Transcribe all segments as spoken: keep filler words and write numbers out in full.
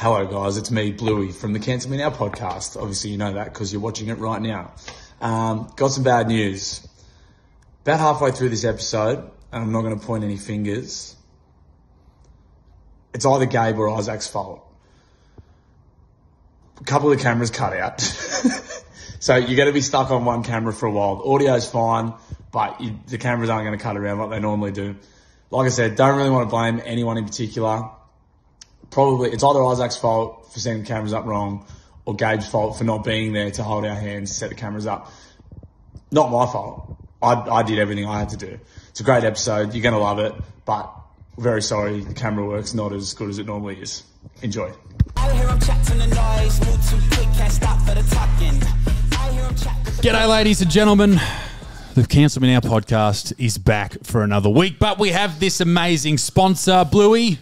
Hello guys, it's me, Bluey, from the Cancel Me Now podcast. Obviously you know that because you're watching it right now. Um, got some bad news. About halfway through this episode, and I'm not going to point any fingers, it's either Gabe or Isaac's fault. A couple of the cameras cut out. So you're going to be stuck on one camera for a while. Audio's fine, but you, the cameras aren't going to cut around like they normally do. Like I said, don't really want to blame anyone in particular. Probably it's either Isaac's fault for setting the cameras up wrong or Gabe's fault for not being there to hold our hands, set the cameras up. Not my fault. I, I did everything I had to do. It's a great episode. You're going to love it, but very sorry. The camera work's not as good as it normally is. Enjoy. I hear him chat from the noise. Move too quick. Can't stop for the talking. I hear him chat. G'day, ladies and gentlemen. The Cancel Me Now podcast is back for another week, but we have this amazing sponsor, Bluey.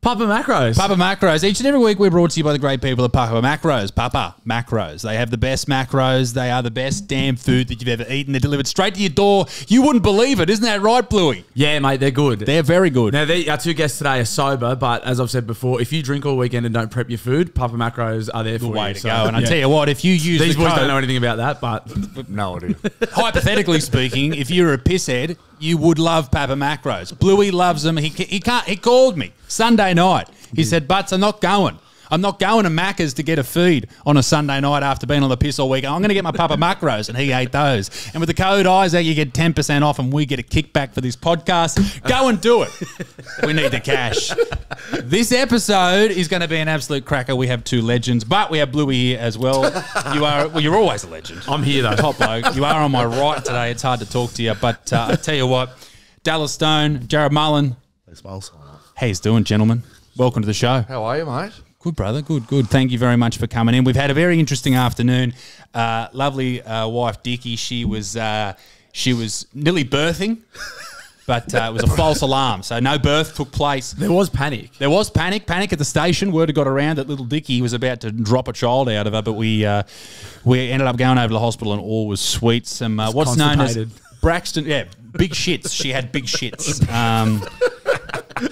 Papa Macros. Papa Macros. Each and every week we're brought to you by the great people at Papa Macros. Papa Macros. They have the best macros. They are the best damn food that you've ever eaten. They're delivered straight to your door. You wouldn't believe it. Isn't that right, Bluey? Yeah, mate. They're good. They're very good. Now, they, our two guests today are sober, but as I've said before, if you drink all weekend and don't prep your food, Papa Macros are there for you. Good way to go. And I tell you what, if you use These the boys code, don't know anything about that, but... No, I do. Hypothetically speaking, if you're a pisshead, you would love Papa Macros. Bluey loves them. He, he, can't, he called me Sunday night. He mm. said, Butts, I'm not going. I'm not going to Macca's to get a feed on a Sunday night after being on the piss all week. I'm going to get my Papa Macros, and he ate those. And with the code Isaac, you get ten percent off, and we get a kickback for this podcast. Go and do it. We need the cash. This episode is going to be an absolute cracker. We have two legends, but we have Bluey here as well. You are, well, you're always a legend. I'm here, though. Top bloke. You are on my right today. It's hard to talk to you, but uh, I tell you what, Dallas Stone, Jarrod Mullen. Thanks, Miles. How you doing, gentlemen? Welcome to the show. How are you, mate? Good, brother. Good, good. Thank you very much for coming in. We've had a very interesting afternoon. Uh, lovely uh, wife, Dickie. She was uh, she was nearly birthing, but uh, it was a false alarm, so no birth took place. There was panic. There was panic. Panic at the station. Word had got around that little Dickie was about to drop a child out of her, but we uh, we ended up going over to the hospital and all was sweet. Some uh, what's known as Braxton, yeah, big shits. She had big shits. Um,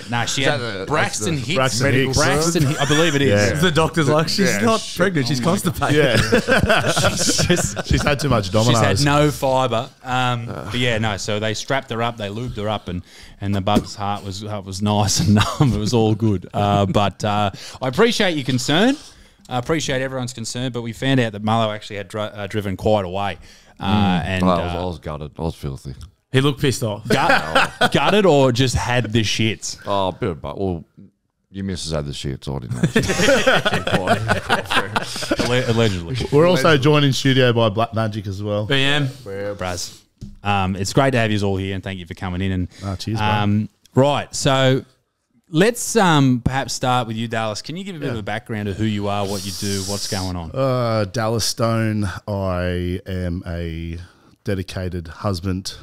No, nah, she had the, Braxton Hicks. Braxton Hicks. Braxton Hicks. I believe it is. Yeah. The doctor's the, like, she's yeah, not she, pregnant. She's oh constipated. Yeah. she's, just, she's had too much Dominoes. She's had no fibre. Um, uh. But yeah, no. So they strapped her up. They lubed her up, and and the bub's heart was uh, was nice and numb. It was all good. Uh, but uh, I appreciate your concern. I appreciate everyone's concern. But we found out that Mullo actually had dri uh, driven quite away, uh, mm. and well, I, was, uh, I was gutted. I was filthy. He looked pissed off. Gut, gutted or just had the shits? Oh, a bit of both. Well, your missus had the shits, so I didn't know. Allegedly. We're also Allegedly. joined in studio by Black Magic as well. B M. Braz. Um, it's great to have you all here, and thank you for coming in. And oh, cheers, um, right, so let's um, perhaps start with you, Dallas. Can you give a bit yeah. of a background of who you are, what you do, what's going on? Uh, Dallas Stone. I am a dedicated husband.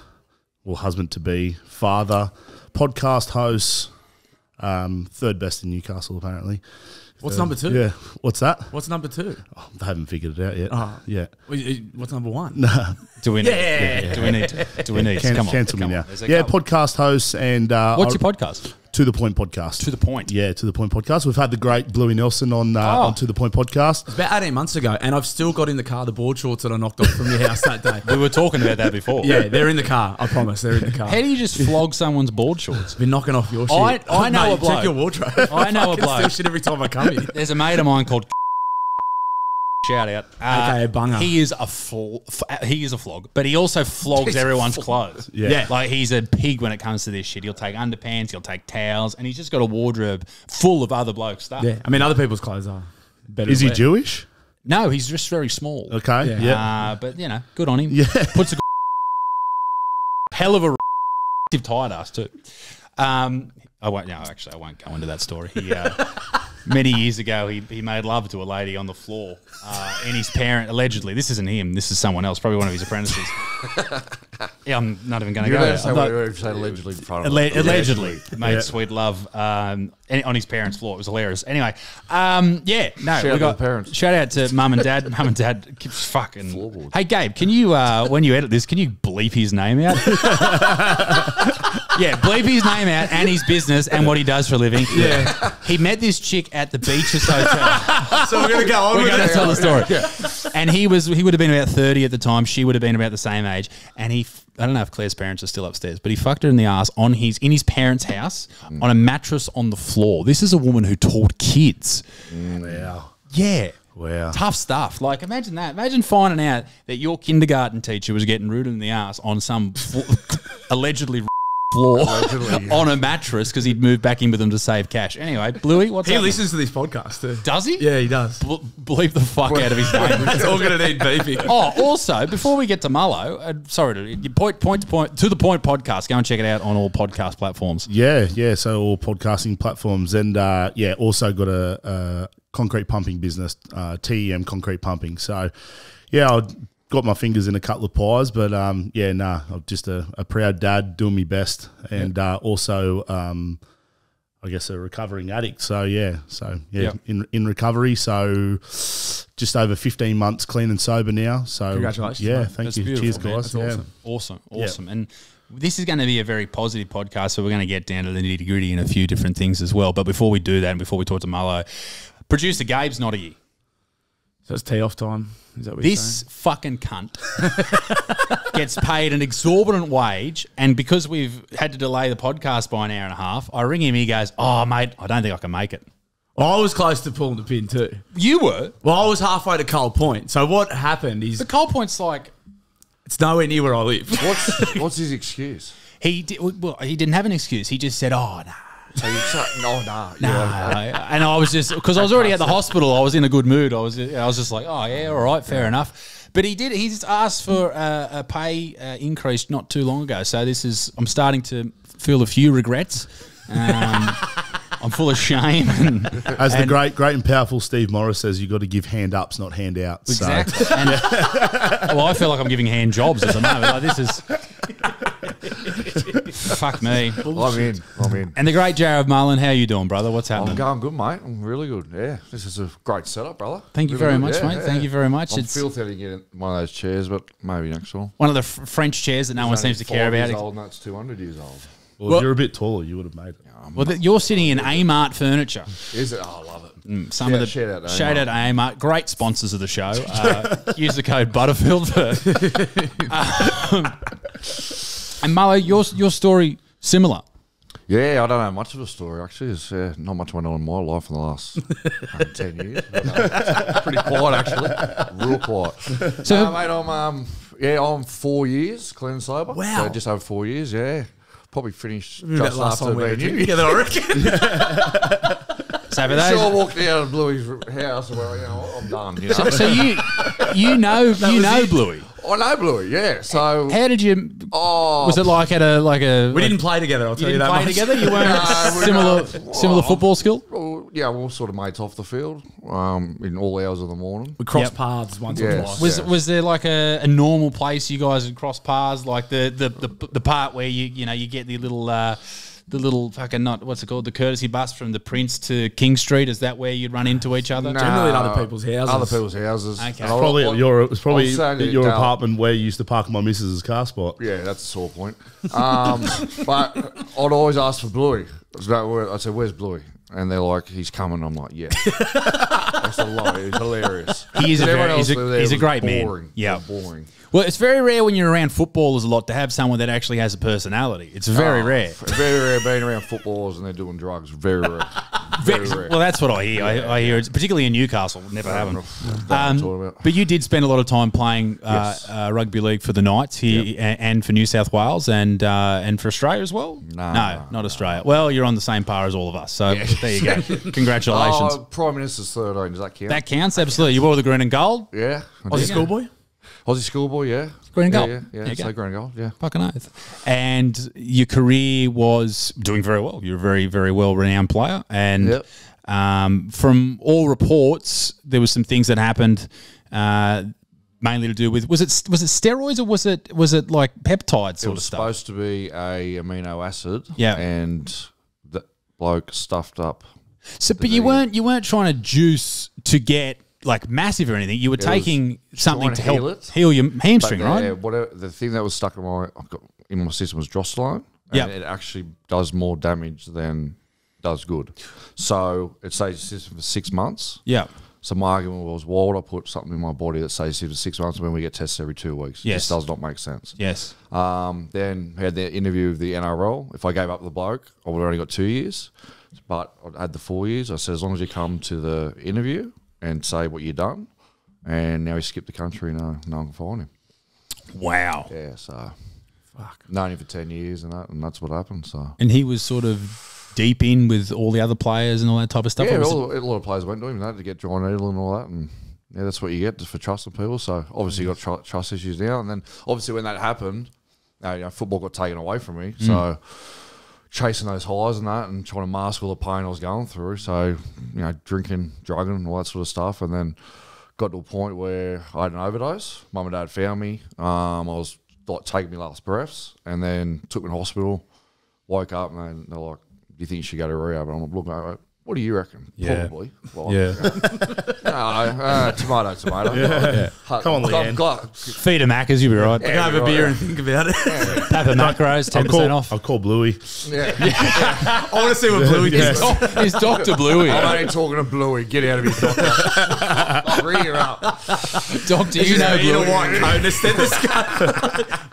Well, husband-to-be, father, podcast host, um, third best in Newcastle, apparently. What's uh, number two? Yeah. What's that? What's number two? Oh, they haven't figured it out yet. Oh. Yeah. What's number one? No. Do we need yeah. yeah. Do we need Do we need Can, Come on. Cancel me now. Yeah, couple. podcast host and... Uh, What's your podcast? To The Point podcast. To The Point. Yeah, To The Point podcast. We've had the great Bluey Nelson on, uh, oh. on To The Point podcast. It's about eighteen months ago, and I've still got in the car the board shorts that I knocked off from your house that day. We were talking about that before. Yeah, they're in the car. I promise, they're in the car. How do you just flog someone's board shorts? Been knocking off your shit. I, I know Mate, a bloke. Check your wardrobe. I know I a bloke. I steal shit every time I come here. There's a mate of mine called... Shout out. Uh, okay, bunger. He is a fl he is a flog, but he also flogs he's everyone's clothes. Yeah. yeah. Like, he's a pig when it comes to this shit. He'll take underpants, he'll take towels, and he's just got a wardrobe full of other bloke stuff. Yeah. I mean, other people's clothes are better. Is he wear. Jewish? No, he's just very small. Okay. Yeah. yeah. Uh, but, you know, good on him. Yeah. Puts a hell of a tired ass, too. Um, I won't, no, actually, I won't go into that story. Yeah. Many years ago, he, he made love to a lady on the floor, uh, and his parent, allegedly, this isn't him, this is someone else, probably one of his apprentices. Yeah, I'm not even going to go. Say not, we say allegedly in front of alle them. Allegedly, made yeah. sweet love um, on his parents' floor. It was hilarious. Anyway, um, yeah, no, shout we out got to parents. Shout out to mum and dad. Mum and dad keeps fucking. Floorboard. Hey, Gabe, can you uh, when you edit this, can you bleep his name out? Yeah, bleep his name out and his business and what he does for a living. Yeah, he met this chick at the Beaches Hotel. So we're gonna go on. We're with gonna it. tell the story. Yeah. And he was he would have been about thirty at the time. She would have been about the same age. And he, I don't know if Claire's parents are still upstairs, but he fucked her in the ass on his in his parents' house mm. on a mattress on the floor. This is a woman who taught kids. Mm, wow. Yeah. Wow. Tough stuff. Like, imagine that. Imagine finding out that your kindergarten teacher was getting rooted in the ass on some allegedly. floor on a mattress because he'd moved back in with them to save cash. Anyway, Bluey, what's up? He happening? listens to this podcast too. Does he? Yeah, he does. B bleep the fuck out of his name. That's all going to need beeping. Oh, also, before we get to Mullo, uh, sorry, to, point, point to point, to the point podcast, go and check it out on all podcast platforms. Yeah, yeah, so all podcasting platforms. And uh, yeah, also got a, a concrete pumping business, uh, T E M concrete pumping. So yeah, I'll... got my fingers in a couple of pies, but um, yeah, nah, I'm just a, a proud dad doing me best, and yep. uh, also, um, I guess, a recovering addict. So yeah, so yeah, yep. in in recovery. So just over fifteen months clean and sober now. So congratulations, yeah, man. thank That's you, cheers, man. guys. That's awesome. Yeah. awesome, awesome, awesome, yep. and. This is going to be a very positive podcast, so we're going to get down to the nitty-gritty and a few different things as well. But before we do that, and before we talk to Mullo, producer Gabe's not here. So it's tee off time. Is that what you're saying? This fucking cunt gets paid an exorbitant wage, and because we've had to delay the podcast by an hour and a half, I ring him. He goes, "Oh, mate, I don't think I can make it." Well, I was close to pulling the pin too. You were? Well, I was halfway to Cole Point. So what happened is the Cole Point's like it's nowhere near where I live. What's what's his excuse? He did, well, he didn't have an excuse. He just said, "Oh no." So you like, no, no, no, yeah, okay. no. And I was just because I was already at the hospital. I was in a good mood. I was, I was just like, oh yeah, all right, fair yeah. enough. But he did. He just asked for uh, a pay uh, increase not too long ago. So this is. I'm starting to feel a few regrets. Um, I'm full of shame. And, As and the great, great and powerful Steve Morris says, you've got to give hand-ups, not hand-outs. Exactly. So. And, well, I feel like I'm giving hand jobs at the moment. Like, this is... Fuck me. Bullshit. I'm in. I'm in. And the great Jarrod Mullen, how you doing, brother? What's happening? I'm going good, mate. I'm really good. Yeah. This is a great setup, brother. Thank you really very good. much, yeah, mate. Yeah. Thank you very much. I'm filthy to get in one of those chairs, but maybe next one. One of the French chairs that no it's one seems to care about. Old, no, it's two hundred years old. Well, well, if you're a bit taller, you would have made it. Yeah, well, you're sitting in Amart furniture. Is it? Oh, I love it. Mm, some yeah, of the shout out to Amart. Amart, great sponsors of the show. Uh, use the code Butterfield. For, uh, and Mullo, your your story similar. Yeah, I don't know much of a story actually. There's uh, not much went on in my life in the last um, ten years. But, uh, pretty quiet actually, real quiet. So, uh, mate, I'm um, yeah, I'm four years clean and sober. Wow, so just over four years. Yeah. Probably finished just that last after being you. Yeah, I reckon. So, but those, sure I walked out of Bluey's house and went, you know, I'm done. You know? So, so you, you know, that you know it. Bluey. I know Bluey, yeah. So how did you? Oh, was it like at a like a? We like, didn't play together. I'll tell you, you didn't that. Play much. together. You weren't no, similar well, similar football skill. Well, yeah, we're all sort of mates off the field um, in all hours of the morning. We crossed yep. paths once yes, or twice. Was yes. was there like a, a normal place you guys would cross paths? Like the the the, the part where you you know you get the little. Uh, The little fucking not what's it called? The courtesy bus from the Prince to King Street. Is that where you'd run into each other? No, generally, in other people's houses. Other people's houses. Okay, was probably I, I, your it was probably at your Dale. apartment where you used to park my missus's car spot. Yeah, that's a sore point. Um, but I'd always ask for Bluey. I'd say, "Where's Bluey?" And they're like, "He's coming." I'm like, "Yeah." That's a lie. It's hilarious. He is a very, he's a, he's a great boring. man. Yeah, boring. Well, it's very rare when you're around footballers a lot to have someone that actually has a personality. It's very oh, rare. Very rare being around footballers and they're doing drugs. Very rare. Very rare. Well, that's what I hear. Yeah, I, I hear it's particularly in Newcastle. Never have them. Um, but you did spend a lot of time playing uh, yes. uh, rugby league for the Knights here yep. and for New South Wales and uh, and for Australia as well. No, no, no not Australia. No. Well, you're on the same par as all of us. So yeah. there you go. Congratulations. Oh, Prime Minister's third own. Does that count? That counts absolutely. You wore the green and gold. Yeah. Aussie schoolboy. Aussie schoolboy, yeah. Green and gold. Yeah, yeah, yeah. So green and gold, yeah. Fucking oath. And your career was doing very well. You're a very, very well-renowned player. And yep. um, from all reports, there was some things that happened uh, mainly to do with, was it was it steroids or was it was it like peptides sort of stuff? It was supposed to be a amino acid. Yeah, and the bloke stuffed up. So, but you weren't you weren't trying to juice to get like massive or anything. You were taking something to help heal your hamstring, right? Yeah, whatever. The thing that was stuck in my in my system was Drosseline. Yeah, it actually does more damage than does good. So it stays in the system for six months. Yeah. So my argument was, why would I put something in my body that stays here for six months when we get tested every two weeks? Yes. It just does not make sense. Yes. Um, then I had the interview with the N R L. If I gave up the bloke, I would have only got two years. But I had the four years. I said, as long as you come to the interview and say what you've done. And now he skipped the country and no, no one can find him. Wow. Yeah, so fuck. Known him for ten years and, that, and that's what happened. So. And he was sort of... deep in with all the other players and all that type of stuff. Yeah, all, a lot of players went to him, they had to get John Edel and all that, and yeah, that's what you get for trusting people. So obviously you got tr trust issues now, and then obviously when that happened, uh, you know, football got taken away from me. Mm. So chasing those highs and that, and trying to mask all the pain I was going through. So you know, drinking, drugging, and all that sort of stuff, and then got to a point where I had an overdose. Mum and dad found me. Um, I was like taking my last breaths, and then took me to hospital. Woke up and they, they're like, you think you should go to rehab? And I'm looking, what do you reckon? Yeah. Probably. Well, yeah. no, uh, tomato, tomato. Yeah. Yeah. Come on, Leanne. God. Feed him Maccas, you'll be right. Yeah, have a right, beer yeah. and think about it. Yeah. Papa Macros, ten percent off. I'll call Bluey. Yeah. Yeah. Yeah. I want to see what Bluey does. Yeah. He's Doctor Bluey. I'm only talking to Bluey. Get out of here, doctor. Bring her up. Doctor, you know Bluey. You're a white cone instead of this guy.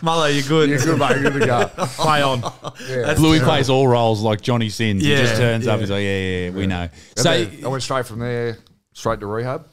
Mullo, you're good. You're good, mate. You're good to go. Play on. Yeah. Bluey true. plays all roles like Johnny Sins. Yeah. He just turns yeah. up and he's like, yeah, yeah, yeah, we yeah. know. And so I went straight from there, straight to rehab,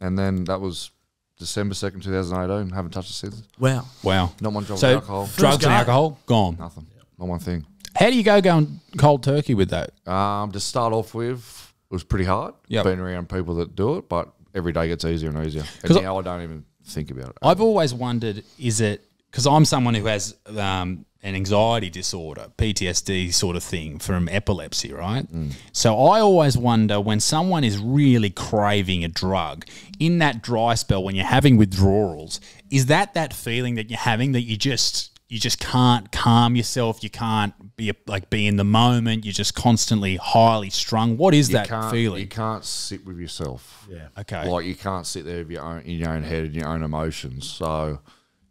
and then that was December second, two thousand eighteen. Haven't touched it since. Wow, wow. Not one drop so of alcohol. Drugs and alcohol gone. Nothing. Yep. Not one thing. How do you go going cold turkey with that? Um, to start off with, it was pretty hard. Yeah, been around people that do it, but every day gets easier and easier. And now I, I don't even think about it. I've always wondered, is it because I'm someone who has um, an anxiety disorder, P T S D sort of thing from epilepsy, right? Mm. So I always wonder when someone is really craving a drug, in that dry spell when you're having withdrawals, is that that feeling that you're having that you just you just can't calm yourself, you can't be like be in the moment, you're just constantly highly strung? What is you that feeling? You can't sit with yourself. Yeah. Okay. Like you can't sit there with your own, in your own head and your own emotions. So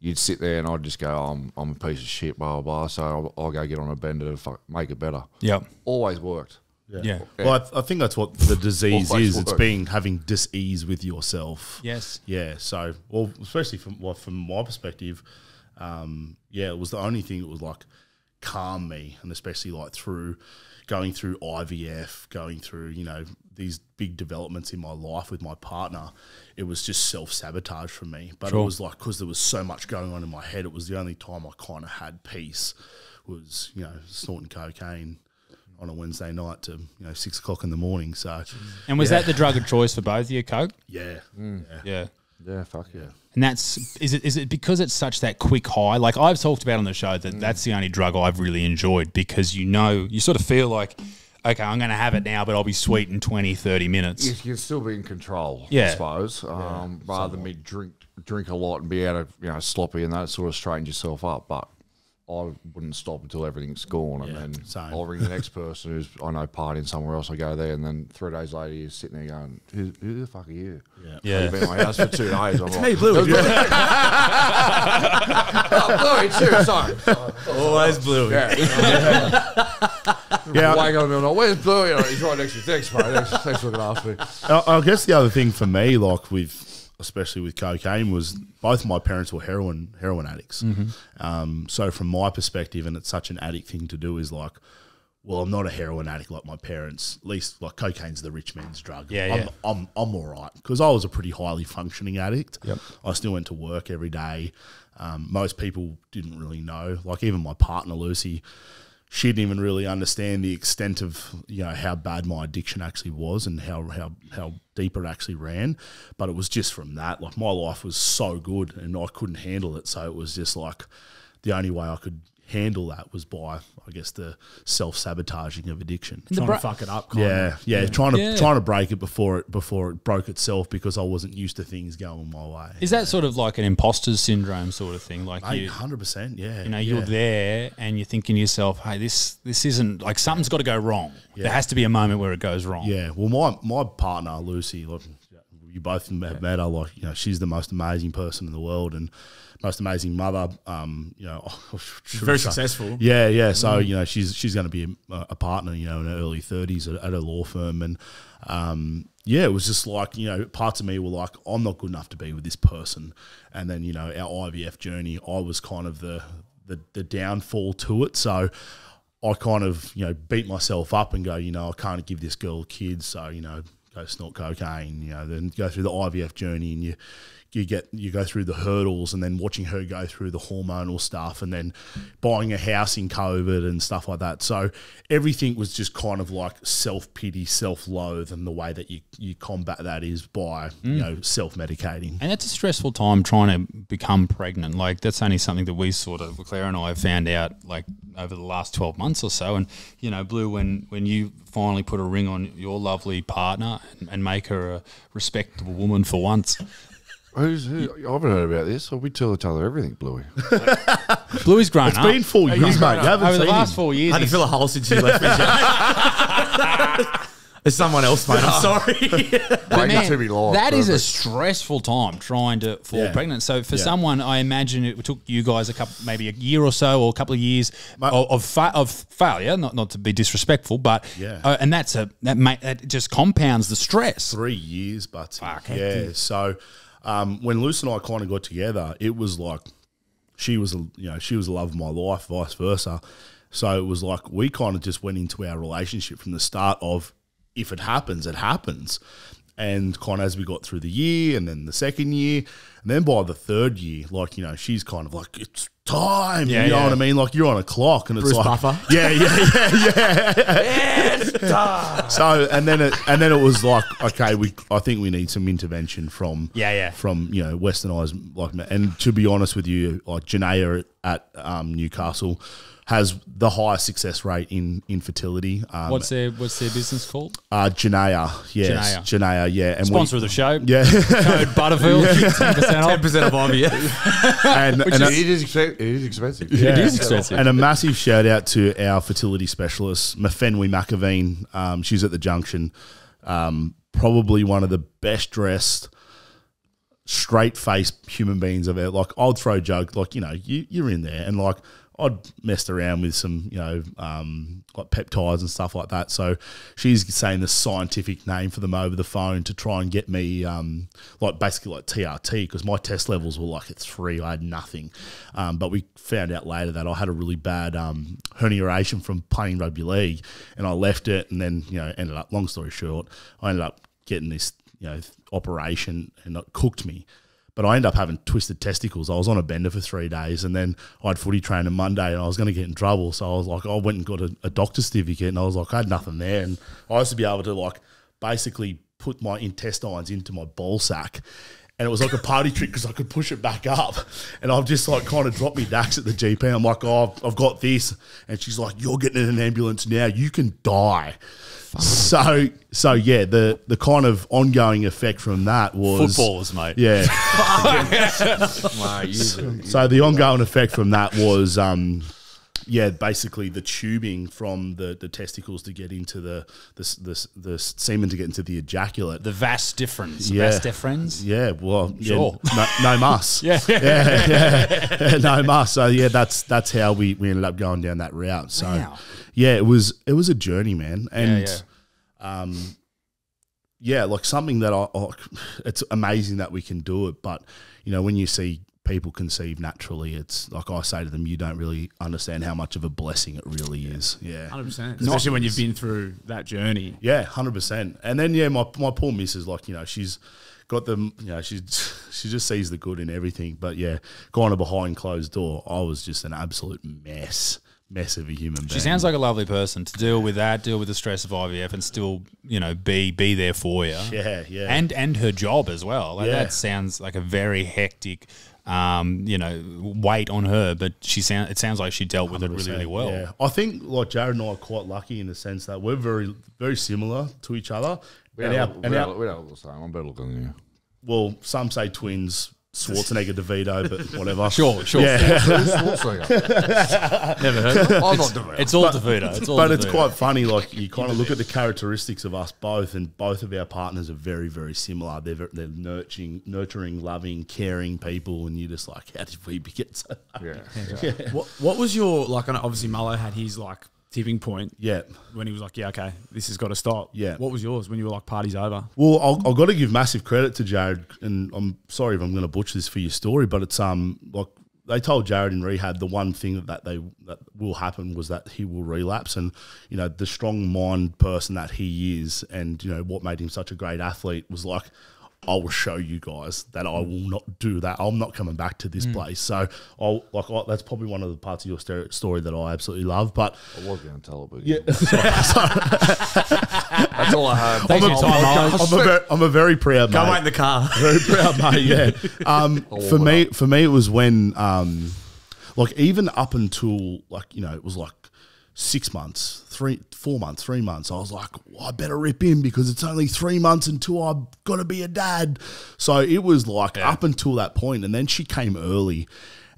you'd sit there and I'd just go, oh, I'm, I'm a piece of shit, blah, blah, blah. So I'll, I'll go get on a bender to fuck, make it better. Yeah. Always worked. Yeah. yeah. Well, I, th I think that's what the disease is. Worked. It's being having dis-ease with yourself. Yes. Yeah. So, well, especially from well, from my perspective, um, yeah, it was the only thing that was like calm me, and especially like through going through I V F, going through, you know, these big developments in my life with my partner, it was just self-sabotage from me. But sure. it was like, because there was so much going on in my head, it was the only time I kind of had peace was, you know, snorting cocaine on a Wednesday night to, you know, six o'clock in the morning. So, and was yeah. that the drug of choice for both of you, Coke? Yeah. Mm. Yeah. Yeah. Yeah, fuck yeah. And that's, is it, is it because it's such that quick high? Like I've talked about on the show that mm. that's the only drug I've really enjoyed because, you know, you sort of feel like, okay, I'm going to have it now, but I'll be sweet in twenty, thirty minutes. You can still be in control, yeah. I suppose, um, yeah, rather than me drink drink a lot and be out of, you know, sloppy and that sort of straightened yourself up. But I wouldn't stop until everything's gone. Yeah, and then same. I'll ring the next person who's, I know, partying somewhere else. I go there and then three days later you're sitting there going, who, who the fuck are you? Yeah. yeah. You've been at my house for two days. I'm it's like, me, Bluey. Bluey. oh, Bluey too, sorry. Oh, always Bluey. Yeah. yeah. Yeah. Like, where's Bluey? He's right next to you. Thanks, mate. Thanks, thanks for looking after me. I, I guess the other thing for me, like with, especially with cocaine, was both my parents were heroin heroin addicts. Mm-hmm. um, so from my perspective, and it's such an addict thing to do, is like, well, I'm not a heroin addict like my parents. At least, like, cocaine's the rich man's drug. Yeah, I'm, yeah. I'm, I'm, I'm all right because I was a pretty highly functioning addict. Yep. I still went to work every day. Um, most people didn't really know. Like even my partner, Lucy, she didn't even really understand the extent of, you know, how bad my addiction actually was and how how how deep it actually ran. But it was just from that. Like my life was so good and I couldn't handle it. So it was just like the only way I could handle that was by, I guess, the self-sabotaging of addiction. Trying to fuck it up. Yeah, yeah, yeah, trying to yeah. trying to break it before it before it broke itself because I wasn't used to things going my way. Is that yeah. sort of like an imposter syndrome sort of thing? Like Mate, you, one hundred percent, yeah. You know, yeah. you're there and you're thinking to yourself, hey, this this isn't, like something's got to go wrong. Yeah. There has to be a moment where it goes wrong. Yeah, well, my, my partner, Lucy, like, you both have yeah. met her, like, you know, she's the most amazing person in the world and most amazing mother, um, you know. Very successful. Yeah, yeah. So, you know, she's she's going to be a, a partner, you know, in her early thirties at, at a law firm. And, um, yeah, it was just like, you know, parts of me were like, I'm not good enough to be with this person. And then, you know, our I V F journey, I was kind of the the, the downfall to it. So I kind of, you know, beat myself up and go, you know, I can't give this girl kids. So, you know, go snort cocaine, you know, then go through the I V F journey and you – You get you go through the hurdles and then watching her go through the hormonal stuff and then buying a house in COVID and stuff like that. So everything was just kind of like self-pity, self-loathe, and the way that you, you combat that is by, mm. you know, self-medicating. And that's a stressful time trying to become pregnant. Like that's only something that we sort of, Claire and I have found out like over the last twelve months or so. And, you know, Blue, when, when you finally put a ring on your lovely partner and, and make her a respectable woman for once, Who's who? I haven't heard about this. We tell each other everything, Bluey. Bluey's grown it's up. It's been four years, mate. You haven't Over seen the last him. four years. I had to fill a hole since you left me. It's someone else, mate. I'm sorry. But man, to be live, that perfect. is a stressful time trying to fall yeah. pregnant. So for yeah. someone, I imagine it took you guys a couple, maybe a year or so, or a couple of years My, of of, fa of failure. Not not to be disrespectful, but yeah, uh, and that's a that, ma that just compounds the stress. Three years, but fuck yeah. So. Um, when Luce and I kind of got together, it was like she was, a, you know, she was the love of my life, vice versa. So it was like we kind of just went into our relationship from the start of if it happens, it happens. And kind of as we got through the year and then the second year and then by the third year, like, you know, she's kind of like, it's time. Yeah, you know yeah. what I mean? Like you're on a clock and Bruce it's like, Buffer. yeah, yeah, yeah, yeah. It's time. So, and then it, and then it was like, okay, we, I think we need some intervention from, yeah, yeah. from, you know, Westernized, like, and to be honest with you, like Janaya at um, Newcastle has the highest success rate in infertility. Um, what's their What's their business called? Uh, Janaya, yes, Janaya, Janaya yeah. And sponsor we, of the show, yeah. Code Butterfield, ten percent off, ten percent of I V F. And, and is, it is expensive. It is expensive. Yeah. It is expensive. And a massive shout out to our fertility specialist, Mafenwi McAveen. Um, she's at the Junction. Um, probably one of the best dressed, straight faced human beings I've ever. Like I'd throw joke, like you know, you you're in there and like. I'd messed around with some, you know, um, like peptides and stuff like that. So she's saying the scientific name for them over the phone to try and get me, um, like basically like T R T because my test levels were like at three. I had nothing. Um, but we found out later that I had a really bad um, herniation from playing rugby league and I left it and then, you know, ended up, long story short, I ended up getting this, you know, operation and it cooked me. But I ended up having twisted testicles. I was on a bender for three days and then I had footy training Monday and I was going to get in trouble. So I was like, I went and got a, a doctor's certificate and I was like, I had nothing there. And I used to be able to like basically put my intestines into my ball sack. And it was like a party trick because I could push it back up. And I've just like kind of dropped me dacks at the G P. I'm like, oh, I've, I've got this. And she's like, you're getting in an ambulance now. You can die. Fuck. So, so yeah, the, the kind of ongoing effect from that was... Footballers, mate. Yeah. So the ongoing effect from that was, um, yeah, basically the tubing from the, the testicles to get into the the, the the semen to get into the ejaculate. The vast difference. Yeah. Vast difference? Yeah, well, sure. Yeah, no, no muss. yeah. Yeah, yeah, yeah. No muss. So, yeah, that's that's how we, we ended up going down that route. So, wow. Yeah, it was it was a journey, man. And, yeah, yeah. Um, yeah, like something that I, I – it's amazing that we can do it, but, you know, when you see – people conceive naturally, it's like I say to them, you don't really understand how much of a blessing it really is. Yeah, one hundred percent. Especially when you've been through that journey. Yeah, one hundred percent. And then, yeah, my, my poor missus, like, you know, she's got the, you know, she's, she just sees the good in everything. But, yeah, kind of behind closed door, I was just an absolute mess. Mess of a human being. She sounds like a lovely person to deal with that, deal with the stress of I V F and still, you know, be be there for you. Yeah, yeah. And and her job as well. Like yeah. That sounds like a very hectic um, you know, weight on her. But she sound, it sounds like she dealt with it really, really well. Yeah. I think like Jarrod and I are quite lucky in the sense that we're very, very similar to each other. We and don't look the same. I'm better looking than you. Well, some say twins. Schwarzenegger, DeVito, but whatever. Sure, sure. Yeah. Never heard of it. I'm not DeVito. It's all but, DeVito. It's all but DeVito. It's quite funny. Like, you kind of look at the characteristics of us both, and both of our partners are very, very similar. They're very, they're nurturing, nurturing, loving, caring people, and you're just like, how did we get so lucky? Yeah. yeah. yeah. What, what was your, like, I know obviously Mallow had his, like, tipping point, yeah, when he was like, yeah, okay, this has got to stop. Yeah. What was yours when you were like, party's over? Well, I'll, I've got to give massive credit to Jarrod, and I'm sorry if I'm going to butcher this for your story, but it's um like they told Jarrod in rehab the one thing that they that will happen was that he will relapse, and you know the strong mind person that he is, and you know what made him such a great athlete was like, I will show you guys that I will not do that. I'm not coming back to this mm. place. So, I'll, like, I'll, that's probably one of the parts of your story that I absolutely love. But I was going to tell it, but yeah, yeah. Sorry, sorry. That's all I have. I'm, I'm, I'm a very proud mate. Go wait in the car. Very proud mate. Yeah. Um, for me, up. for me, it was when, um, like, even up until like you know, it was like. Six months, three, four months, three months. I was like, well, I better rip in because it's only three months until I've got to be a dad. So it was like yeah. up until that point, and then she came early,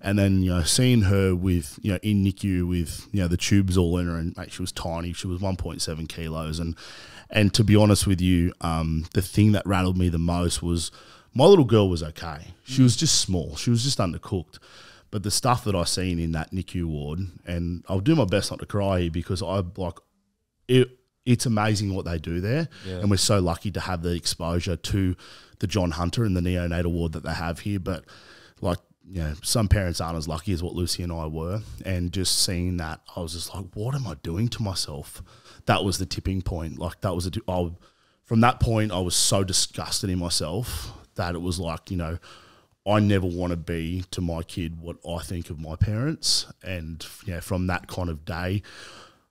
and then you know, seeing her with you know in NICU with you know the tubes all in her, and mate, she was tiny. She was one point seven kilos, and and to be honest with you, um, the thing that rattled me the most was my little girl was okay. She mm. was just small. She was just undercooked. But the stuff that I seen in that NICU ward, and I'll do my best not to cry here because I like it. It's amazing what they do there, yeah. and we're so lucky to have the exposure to the John Hunter and the neonatal ward that they have here. But like, you know, some parents aren't as lucky as what Lucy and I were, and just seeing that, I was just like, what am I doing to myself? That was the tipping point. Like that was a. I, from that point, I was so disgusted in myself that it was like, you know. I never want to be to my kid what I think of my parents. And yeah, from that kind of day,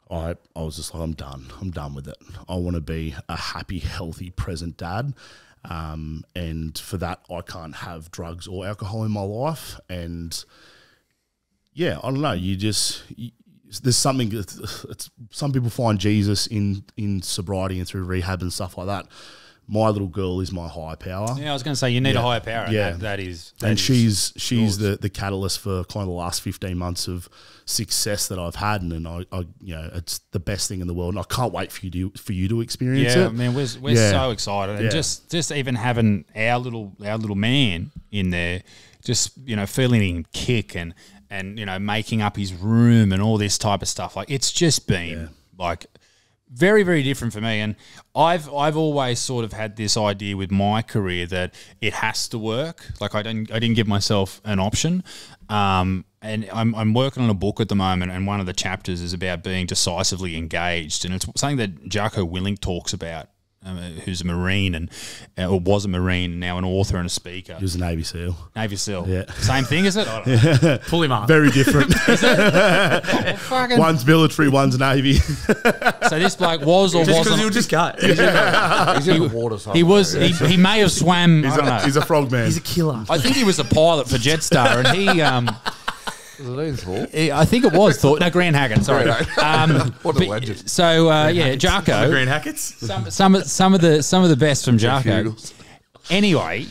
I, I was just like, I'm done. I'm done with it. I want to be a happy, healthy, present dad. Um, and for that, I can't have drugs or alcohol in my life. And yeah, I don't know. You just, you, there's something, it's, it's, some people find Jesus in, in sobriety and through rehab and stuff like that. My little girl is my higher power. Yeah, I was going to say you need yeah. a higher power. Yeah, that, that is. That and is she's she's yours. the the catalyst for kind of the last fifteen months of success that I've had, and, and I, I you know it's the best thing in the world, and I can't wait for you to for you to experience yeah, it. Yeah, I mean we're we're yeah. so excited, and yeah. just just even having our little our little man in there, just you know feeling him kick and and you know making up his room and all this type of stuff. Like it's just been yeah. like. Very, very different for me, and I've I've always sort of had this idea with my career that it has to work. Like I didn't I didn't give myself an option, um, and I'm I'm working on a book at the moment, and one of the chapters is about being decisively engaged, and it's something that Jaco Willing talks about, um, who's a Marine and uh, or was a Marine, and now an author and a speaker. He was a Navy SEAL. Navy SEAL. Yeah. Same thing, is it? I don't know. Pull him up. Very different. Is it? Oh, fucking. One's military, one's Navy. So this bloke was or just wasn't. Because he'll just go. Yeah. He's in the water somewhere. He was. He, he may have swam. He's, a, he's a frogman. He's a killer. I think he was a pilot for Jetstar, and he. Um, Was it I think it was thought. No, Grant Hackett. Sorry. Um, what a legend. So uh, yeah, Jarko. Grant Hackett's. Some some some of the some of the best from Jarko. Anyway,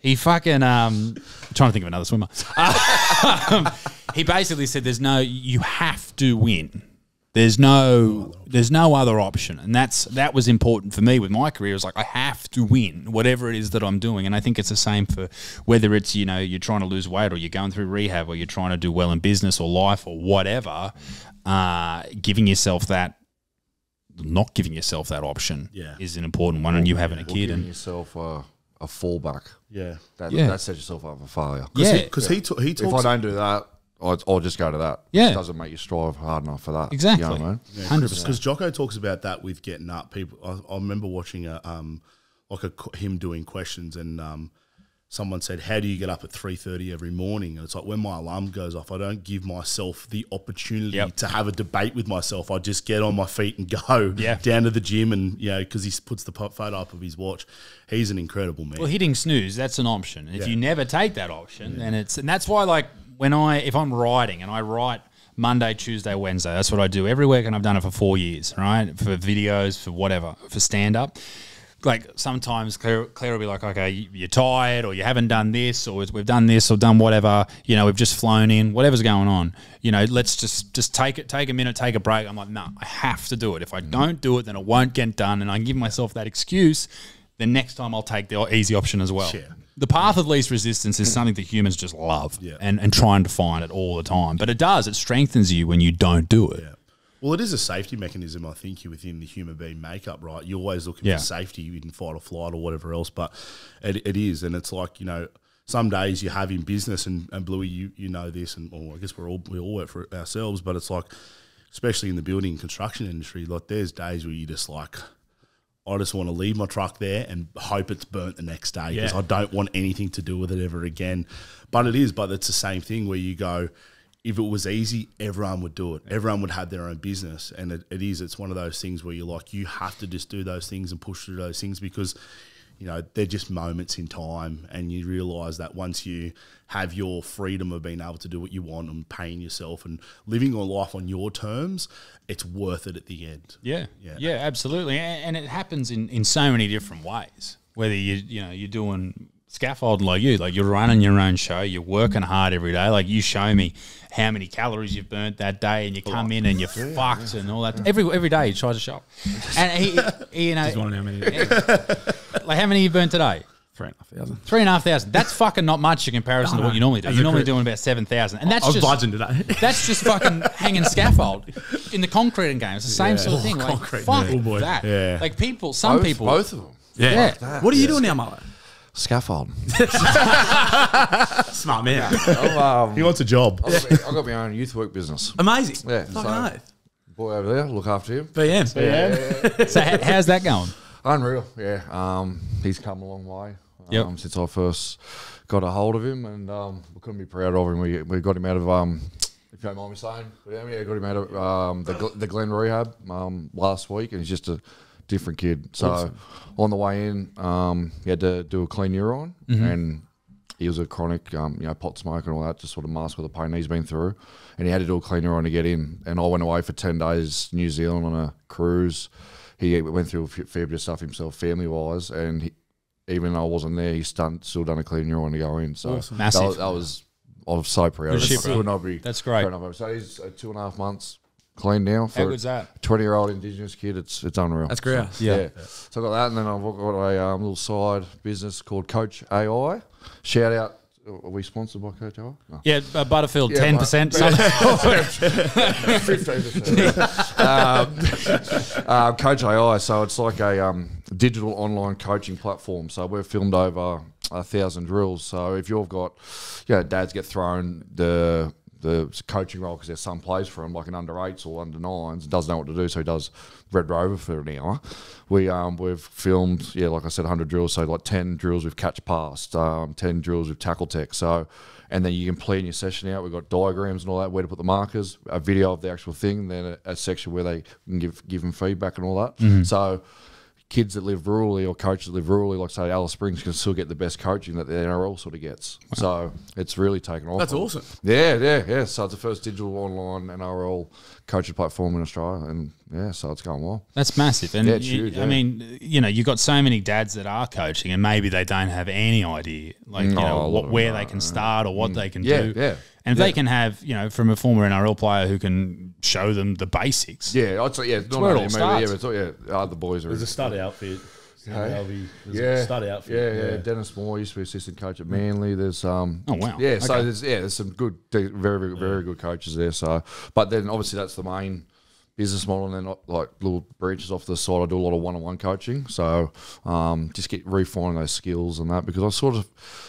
he fucking um, I'm trying to think of another swimmer. Um, he basically said, "There's no. You have to win. There's no. There's no other option." And that's that was important for me with my career. It was like I have to win whatever it is that I'm doing. And I think it's the same for whether it's you know you're trying to lose weight or you're going through rehab or you're trying to do well in business or life or whatever. Uh, giving yourself that, not giving yourself that option, yeah. is an important one. Or, and you having a kid and yourself. Uh A fallback, yeah. That, yeah, that sets yourself up for failure. Yeah, because he yeah. he, he talks. If I don't do that, I'll, I'll just go to that. Yeah, it doesn't make you strive hard enough for that. Exactly, you know what I mean? yeah. one hundred percent. Because Jaco talks about that with getting up. People, I, I remember watching a um like a him doing questions, and um someone said, how do you get up at three thirty every morning? And it's like, when my alarm goes off, I don't give myself the opportunity yep. to have a debate with myself. I just get on my feet and go yeah. down to the gym. And, you know, because he puts the photo up of his watch. He's an incredible man. Well, hitting snooze, that's an option. If yeah. you never take that option, yeah. and it's and that's why, like, when I, if I'm writing and I write Monday, Tuesday, Wednesday, that's what I do every week, and I've done it for four years, right? For videos, for whatever, for stand-up. Like sometimes Claire, Claire will be like, okay, you're tired or you haven't done this or we've done this or done whatever, you know, we've just flown in, whatever's going on, you know, let's just just take it, take a minute, take a break. I'm like, no, nah, I have to do it. If I don't do it, then it won't get done. And I give myself that excuse. The next time I'll take the easy option as well. Yeah. The path of least resistance is something that humans just love yeah. and, and trying to find it all the time. But it does, it strengthens you when you don't do it. Yeah. Well, it is a safety mechanism, I think, within the human being makeup, right? You're always looking yeah. for safety. You can fight or flight or whatever else, but it, it is. And it's like, you know, some days you have in business, and, and Bluey, you you know this, and well, I guess we're all, we all work for ourselves, but it's like, especially in the building construction industry, like there's days where you just like, I just want to leave my truck there and hope it's burnt the next day because yeah. I don't want anything to do with it ever again. But it is, but it's the same thing where you go, if it was easy, everyone would do it. Everyone would have their own business. And it, it is, it's one of those things where you're like, you have to just do those things and push through those things because, you know, they're just moments in time. And you realise that once you have your freedom of being able to do what you want and paying yourself and living your life on your terms, it's worth it at the end. Yeah, yeah, yeah, absolutely. And it happens in, in so many different ways, whether, you you know, you're doing scaffolding like you, like you're running your own show, you're working hard every day. Like you show me how many calories you've burnt that day, and you come in and you're yeah, fucked yeah, and all that. Yeah. Every every day he tries to shop, and he, he you know, just wondering how many. Yeah. Like how many you burnt today? Three and a half thousand. Three and a half thousand. That's fucking not much in comparison no, to what you normally do. You're normally doing about seven thousand, and that's I was just budging today. That's just fucking hanging scaffold in the concrete and game. It's the same yeah. sort of thing. Oh, like, concrete, fuck yeah. oh that. Yeah. Like people, some both, people, both of them. Yeah. yeah. What are you yeah. doing now, Mullen? Scaffold. Smart man. Yeah, um, he wants a job. I've got, I've got my own youth work business. Amazing. Yeah. So nice. Boy over there, look after him. B M. B M. Yeah, yeah, yeah. So how's that going? Unreal. Yeah. Um, he's come a long way. Um, yep. Since I first got a hold of him, and um, we couldn't be proud of him. We we got him out of um, if you don't mind me saying, yeah, got him out of um the the Glen rehab um last week, and he's just a different kid. So awesome. On the way in, um, he had to do a clean urine, mm-hmm. and he was a chronic, um, you know, pot smoker and all that, just sort of mask with the pain he's been through. And he had to do a clean urine to get in. And I went away for ten days, New Zealand on a cruise. He went through a fair bit of stuff himself, family wise, and he, even though I wasn't there, he done, still done a clean urine to go in. So awesome. that, was, that was, I was so proud. That's, That's great. So he's uh, two and a half months clean now. For how good's that? A twenty year old Indigenous kid, it's it's unreal. That's great. So, yeah. yeah. So I got that, and then I've got a um, little side business called Coach A I. Shout out. Are we sponsored by Coach A I? No. Yeah, uh, Butterfield, yeah, ten percent. Fifteen percent. Coach A I. So it's like a um, digital online coaching platform. So we've filmed over a thousand drills. So if you've got, yeah, you know, dads get thrown the. the coaching role because there's some plays for him, like an under eights or under nines, doesn't know what to do, so he does Red Rover for an hour. We, um, we've filmed, yeah, like I said, one hundred drills, so like ten drills with catch past, um, ten drills with tackle tech, so, and then you can plan your session out. We've got diagrams and all that, where to put the markers, a video of the actual thing, then a, a section where they can give, give them feedback and all that. Mm-hmm. So kids that live rurally or coaches that live rurally, like say Alice Springs, can still get the best coaching that the N R L sort of gets. Wow. So it's really taken off. That's awesome. Yeah, yeah, yeah. So it's the first digital online N R L coaching platform in Australia, and yeah, so it's going well. That's massive. And yeah, it's huge, you, yeah. I mean, you know, you've got so many dads that are coaching, and maybe they don't have any idea, like, you know, oh, what, where they can start or what mm. they can yeah, do. Yeah. And if yeah. they can have, you know, from a former N R L player who can show them the basics. Yeah, I'd say, yeah, it's not where it all starts. Yeah, but yeah, other boys are. There's a stud outfit. Okay. There's yeah. a stud outfit. Yeah, yeah, yeah. Dennis Moore used to be assistant coach at Manly. There's um. Oh wow. Yeah, okay. So there's yeah, there's some good, very, very, very good coaches there. So, but then obviously that's the main business model, and then like little branches off the side. I do a lot of one-on-one coaching, so um, just get refining those skills and that, because I sort of,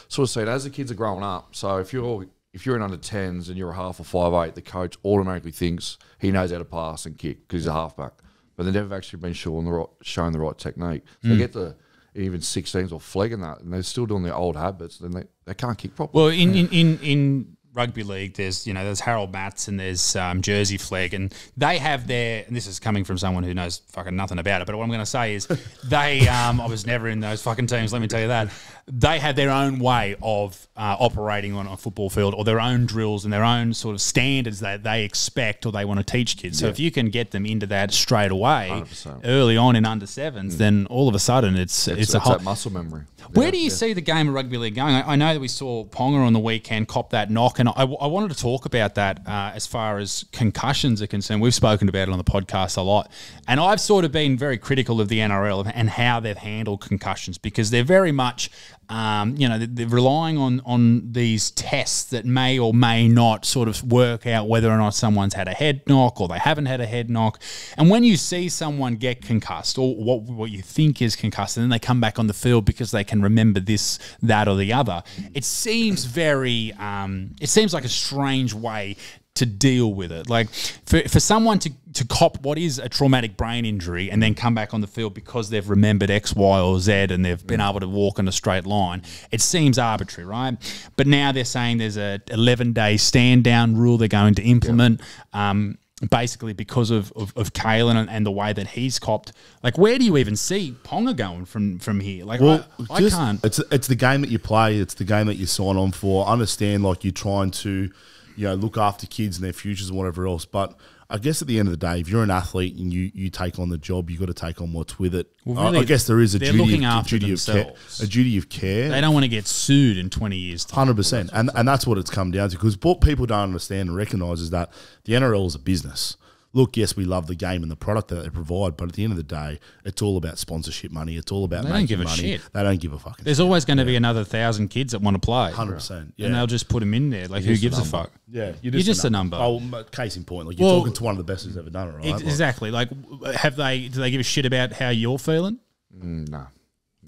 sort of see it as the kids are growing up. So if you're If you're in under tens and you're a half or five eight, the coach automatically thinks he knows how to pass and kick because he's a halfback, but they've never actually been shown the right, shown the right technique. So mm. they get the even sixteens or flagging that, and they're still doing their old habits, then they, they can't kick properly. Well, in, yeah. in, in, in rugby league, there's, you know, there's Harold Matts and there's um, Jersey Flegg, and they have their, and this is coming from someone who knows fucking nothing about it, but what I'm going to say is they, um, I was never in those fucking teams, let me tell you that. They had their own way of uh, operating on a football field, or their own drills and their own sort of standards that they expect or they want to teach kids. So yeah. if you can get them into that straight away, one hundred percent. Early on in under sevens, mm. then all of a sudden it's it's, it's a it's whole that muscle memory. Where yeah, do you yeah. see the game of rugby league going? I, I know that we saw Ponga on the weekend cop that knock, and I, I wanted to talk about that uh, as far as concussions are concerned. We've spoken about it on the podcast a lot, and I've sort of been very critical of the N R L and how they've handled concussions, because they're very much um, you know, they're relying on on these tests that may or may not sort of work out whether or not someone's had a head knock or they haven't had a head knock. And when you see someone get concussed, or what what you think is concussed, and then they come back on the field because they can remember this, that, or the other, it seems very um, it seems like a strange way to deal with it. Like for, for someone to, to cop what is a traumatic brain injury and then come back on the field because they've remembered X, Y, or Z and they've been able to walk in a straight line, it seems arbitrary, right? But now they're saying there's a eleven day stand down rule they're going to implement, yeah. um, basically because of, of, of Kalen and, and the way that he's copped. Like, where do you even see Ponga going from, from here? Like, well, I, just, I can't. It's, it's the game that you play. It's the game that you sign on for. I understand, like, you're trying to, you know, look after kids and their futures and whatever else. But I guess at the end of the day, if you're an athlete and you, you take on the job, you've got to take on what's with it. Well, really, I, I guess there is a duty, of, a, duty of care, a duty of care. They don't want to get sued in twenty years. Time. one hundred percent. And, and that's what it's come down to, because what people don't understand and recognise is that the N R L is a business. Look, yes, we love the game and the product that they provide, but at the end of the day, it's all about sponsorship money. It's all about they making don't give a money. Shit. They don't give a fucking There's shit. always going to yeah. be another thousand kids that want to play. one hundred percent. Yeah. And they'll just put them in there. Like, you're who gives a, a fuck? Yeah. You're just, you're just a number. A number. Oh, case in point. Like, you're well, talking to one of the best who's ever done it, right? Ex exactly. Like, have they, do they give a shit about how you're feeling? Mm, no. Nah.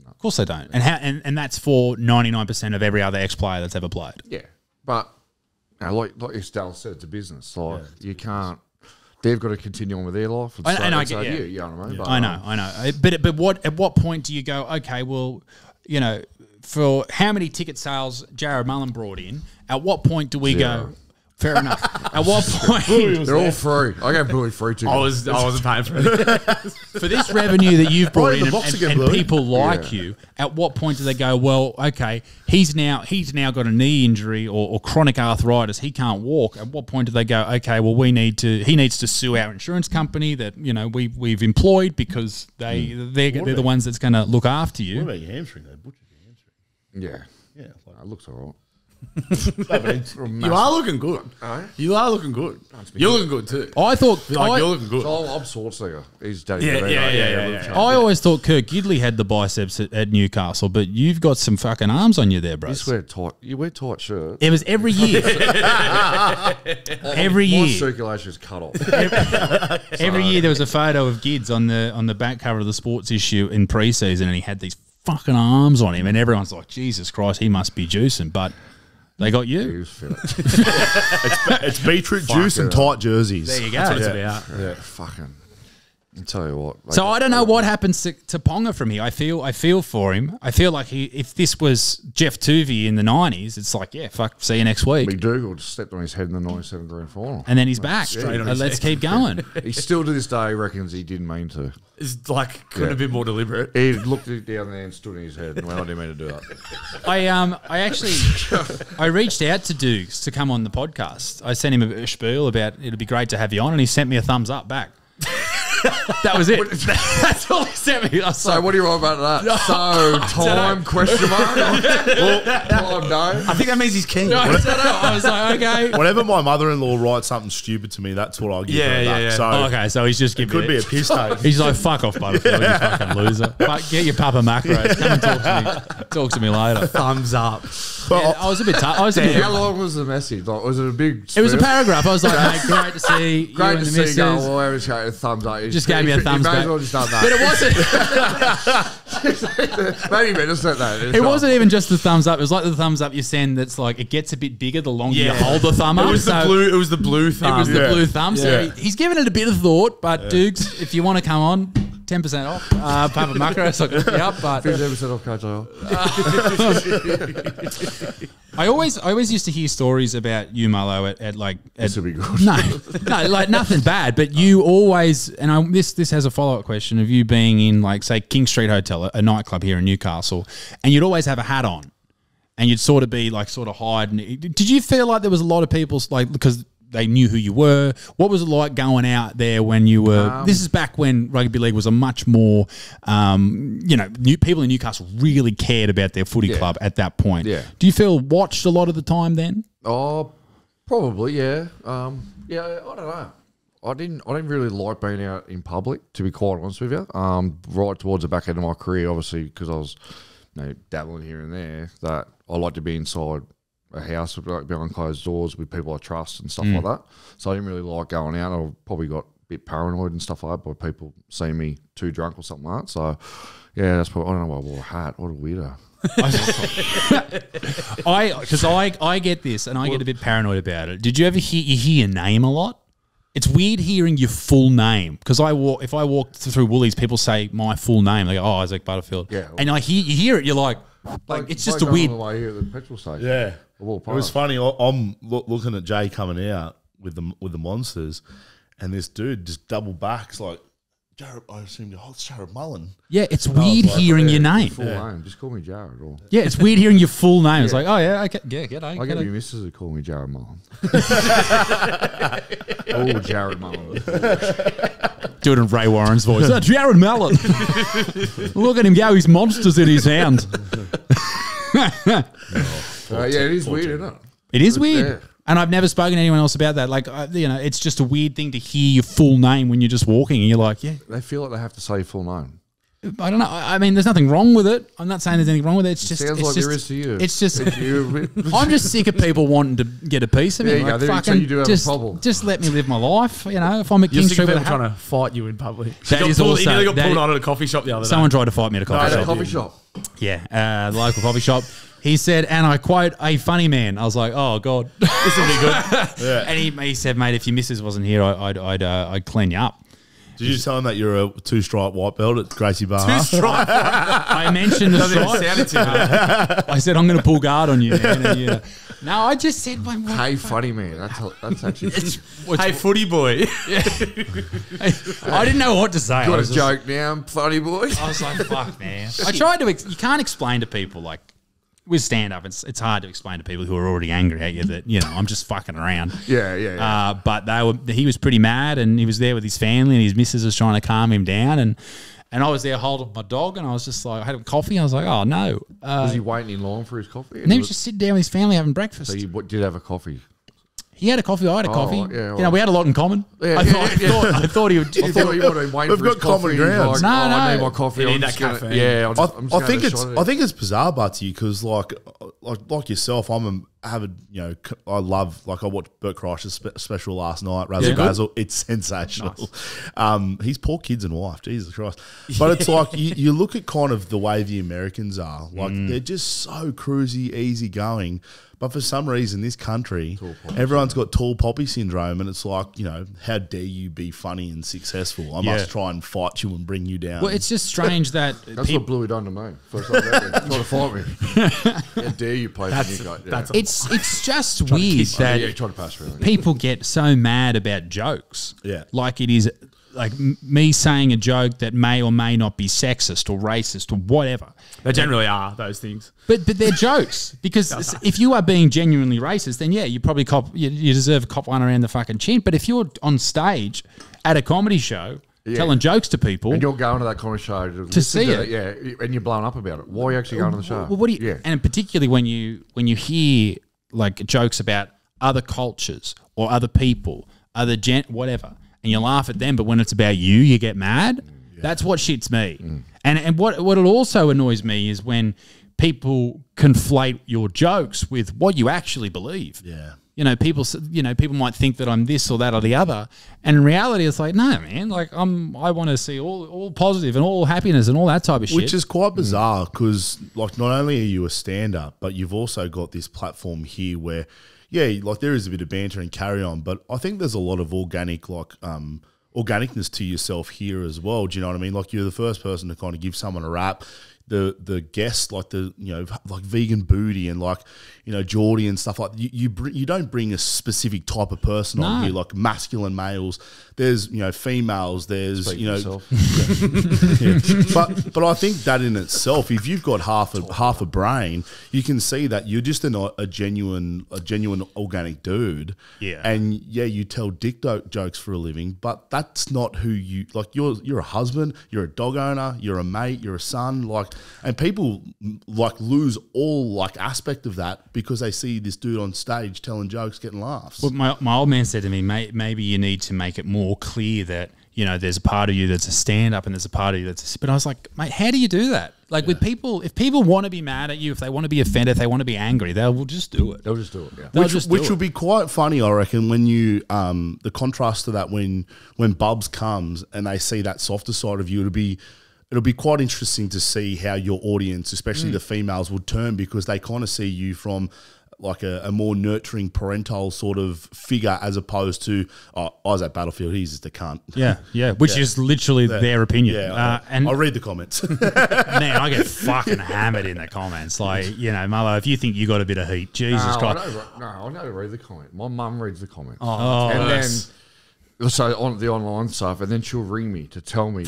Nah. Of course they don't. And, how, and, and that's for ninety-nine percent of every other ex-player that's ever played. Yeah. But, you know, like, like Estelle said, it's a business. Like, yeah, you business. can't. They've got to continue on with their life. And I, so, and I get, so yeah. you, you know what I mean? Yeah. But, I know, um, I know. But but what at what point do you go, okay, well, you know, for how many ticket sales Jarrod Mullen brought in, at what point do we zero. go, fair enough. At what point? They're there. all free. I gave Bluey free tickets. I, was, I wasn't paying for it. For this revenue that you've brought right in, in and, again, and people like yeah. you, at what point do they go, well, okay, he's now he's now got a knee injury or, or chronic arthritis. He can't walk. At what point do they go, okay, well, we need to, he needs to sue our insurance company that, you know, we, we've employed because they, mm. they're, they're the ones that's going to look after you. What about your hamstring? They butchered your hamstring. Yeah. Yeah. Like, it looks all right. You are looking good. Eh? You are looking good. You're looking good too. I thought like I, you're looking good. So I'm Schwarzenegger. He's daddy. Yeah, yeah, yeah, yeah, yeah, yeah, yeah. I always thought Kirk Gidley had the biceps at, at Newcastle, but you've got some fucking arms on you there, bro. You wear tight. You wear tight shirts. It was every year. every year. My circulation is cut off. Every, so, every year there was a photo of Gids on the on the back cover of the Sports Issue in pre-season, and he had these fucking arms on him, and everyone's like, Jesus Christ, he must be juicing, but. They got you. it's, it's beetroot Fuck juice it and tight jerseys. There you go. That's what yeah. it's about. Yeah, fucking. I'll tell you what. So I don't know what happens to, to Ponga from here. I feel I feel for him. I feel like he, if this was Jeff Tuvey in the nineties, it's like, yeah, fuck, see you next week. McDougal just stepped on his head in the ninety-seven grand final. And then he's back. Straight yeah, on his Let's head. keep going. He still to this day reckons he didn't mean to. It's like, couldn't yeah. have been more deliberate. He looked it down there and stood in his head. Well, I didn't mean to do that. I, um, I actually, I reached out to Dougs to come on the podcast. I sent him a spiel about, it'd be great to have you on, and he sent me a thumbs up back. That was it. That's all he sent me. So like, what do you want about that? No, so time question mark. Well, time no. I think that means he's king. No, I, I was like, okay. Whenever my mother-in-law writes something stupid to me, that's what I give yeah, her. Yeah, that. yeah. So oh, okay, so he's just giving. Could it. be a piss take. He's like, fuck off, butterfly, yeah. you fucking loser. But get your Papa Macros. Come and talk to me. Talk to me later. Thumbs up. But yeah, I was a bit tired. Yeah, how long was the message? Like, was it a big? Spirit? It was a paragraph. I was like, mate, great to see. You great and to the see. Go, well, I was going thumbs up. It's just gave me a thumbs back. Well but it wasn't. Maybe better set that. It not. wasn't even just the thumbs up. It was like the thumbs up you send. That's like it gets a bit bigger the longer yeah. you hold the thumb up. It was so the blue. It was the blue thumb. It was yeah. the blue thumb. So yeah. he's given it a bit of thought. But yeah. Dougs, if you want to come on, ten percent off. Uh, Papa Macros, I could be up, but fifty percent off Coach Oil. I always, I always used to hear stories about you, Marlo, at, at like at, this would be good. No, no, like nothing bad, but you always, and I, this, this has a follow up question of you being in like say King Street Hotel, a, a nightclub here in Newcastle, and you'd always have a hat on, and you'd sort of be like sort of hide. And did you feel like there was a lot of people like because they knew who you were? What was it like going out there when you were um, – this is back when rugby league was a much more um, – you know, new people in Newcastle really cared about their footy yeah. club at that point. Yeah. Do you feel watched a lot of the time then? Oh, probably, yeah. Um, yeah, I don't know. I didn't, I didn't really like being out in public, to be quite honest with you, um, right towards the back end of my career, obviously, because I was you know, dabbling here and there, that I liked to be inside – a house like behind closed doors with people I trust and stuff mm. like that. So I didn't really like going out. I probably got a bit paranoid and stuff like that by people seeing me too drunk or something like that. So yeah, that's probably, I don't know why I wore a hat. What a weirdo. I, because I, I get this and I well, get a bit paranoid about it. Did you ever hear, you hear your name a lot? It's weird hearing your full name because I walk, if I walk through Woolies, people say my full name. They go, oh, Isaac Butterfield. Yeah, well, and I hear, you hear it, you're like, like, like it's just a weird. On the way here at the petrol station. Yeah. It was funny. I'm looking at Jay coming out with the with the Monsters, and this dude just double backs like, Jarrod, I assume oh, it's Jarrod Mullen. Yeah, it's and weird like, hearing yeah, your name. Full yeah. name. Just call me Jarrod. Or yeah, it's weird hearing your full name. Yeah. It's like, oh yeah, okay, yeah, get I get your missus to call me Jarrod Mullen. Oh, Jarrod Mullen. Do it in Ray Warren's voice. Oh, Jarrod Mullen. Look at him go. He's monsters in his hand. Uh, yeah, it is fourteen. Weird, isn't it? It is it's weird. There. And I've never spoken to anyone else about that. Like, uh, you know, it's just a weird thing to hear your full name when you're just walking and you're like, yeah. They feel like they have to say your full name. I don't know. I mean, there's nothing wrong with it. I'm not saying there's anything wrong with it. It's it just sounds it's like just, there is to you. It's just I'm just sick of people wanting to get a piece of me. Like, fucking, so you do have just, a problem. Just let me live my life. You know, if I'm at King Street, people trying to fight you in public. That is pulled, also. He got pulled on at a coffee shop the other someone day. Someone tried to fight me at a coffee no, shop. At a coffee shop. Yeah, uh, the local coffee shop. He said, and I quote, a funny man. I was like, oh, God. This will be good. Yeah. And he, he said, mate, if your missus wasn't here, I, I'd I'd, uh, I'd clean you up. Did you tell him that you're a two-stripe white belt at Gracie Bar? Two-stripe? I mentioned the stripes. I said, I'm going to pull guard on you, man. And, you know, no, I just said my wife. Hey, funny man. That's, that's actually. It's, it's, hey, footy boy. Yeah. Hey, I didn't know what to say. Got a just, joke now, funny boy. I was like, fuck, man. I tried to, ex you can't explain to people, like, with stand-up, it's, it's hard to explain to people who are already angry at you that, you know, I'm just fucking around. Yeah, yeah, yeah. Uh, but they were, he was pretty mad and he was there with his family and his missus was trying to calm him down. And, and I was there holding my dog and I was just like, I had a coffee. And I was like, oh, no. Uh, was he waiting in line for his coffee? And, and he was just sitting down with his family having breakfast. So you did have a coffee? He had a coffee. I had a oh, coffee. Right, yeah, right. You know, we had a lot in common. Yeah, I, yeah, thought, yeah. I thought I thought he would. I thought he would have waited. We've for got his common ground. Like, no, oh, no. I need my coffee. You need that caffeine. Yeah, just, I, I think it's. It. I think it's bizarre, but to you because like, like, like yourself, I'm a avid. You know, I love like I watched Bert Kreischer's spe special last night. Razzle yeah, Dazzle. It's sensational. Nice. Um, he's poor kids and wife. Jesus Christ. But yeah. It's like you, you look at kind of the way the Americans are. Like mm. they're just so cruisy, easy going. But for some reason, this country, everyone's got tall poppy syndrome, and it's like, you know, how dare you be funny and successful? I yeah. must try and fight you and bring you down. Well, it's just strange that that's what Bluey done to me. First time trying to fight me. How dare you play for you yeah. It's it's just weird that oh, yeah, to pass really. people get so mad about jokes. Yeah, like it is like me saying a joke that may or may not be sexist or racist or whatever. They generally are, those things. But but they're jokes because if you are being genuinely racist, then yeah, you probably cop you, you deserve a cop one around the fucking chin. But if you're on stage at a comedy show yeah. telling jokes to people, and you're going to that comedy show to, to see to it, that, yeah, and you're blown up about it. Why are you actually going well, to the show? Well, what do you? Yeah. And particularly when you when you hear like jokes about other cultures or other people, other gen whatever. And you laugh at them, but when it's about you, you get mad. Yeah. That's what shits me. Mm. And and what what it also annoys me is when people conflate your jokes with what you actually believe. Yeah, you know people. You know people might think that I'm this or that or the other, and in reality, it's like no, man. Like I'm, I want to see all all positive and all happiness and all that type of shit. Which is quite bizarre because mm. like not only are you a stand up, but you've also got this platform here where. Yeah, like there is a bit of banter and carry on, but I think there's a lot of organic, like, um, organicness to yourself here as well. Do you know what I mean? Like, you're the first person to kind of give someone a rap. The the guests, like the you know like Vegan Booty and like you know Geordie and stuff like that. you you, br you don't bring a specific type of person no. on here, like masculine males. There's you know females. There's Speak you know, yeah. Yeah. but but I think that in itself, if you've got half a half a brain, you can see that you're just an, a genuine a genuine organic dude. Yeah, and yeah, you tell dick jokes for a living, but that's not who you like. You're you're a husband. You're a dog owner. You're a mate. You're a son. Like. And people like lose all like aspect of that because they see this dude on stage telling jokes, getting laughs. Well, my, my old man said to me, mate, maybe you need to make it more clear that, you know, there's a part of you that's a stand-up and there's a part of you that's a... But I was like, mate, how do you do that? Like yeah. with people, if people want to be mad at you, if they want to be offended, if they want to be angry, they'll just do it. They'll just do it, yeah. They'll which just which would be quite funny, I reckon, when you... Um, the contrast to that when, when Bubs comes and they see that softer side of you, it'll be... It'll be quite interesting to see how your audience, especially mm. the females, would turn because they kind of see you from like a, a more nurturing parental sort of figure as opposed to, oh, Isaac Battlefield, he's just a cunt. Yeah, yeah, which yeah. is literally yeah. their opinion. Yeah, uh, and I'll read the comments. Man, I get fucking hammered in the comments. Like, you know, Mullo, if you think you got a bit of heat, Jesus no, Christ. I no, I don't read the comment. My mum reads the comments. Oh, and yes. then... So on the online stuff, and then she'll ring me to tell me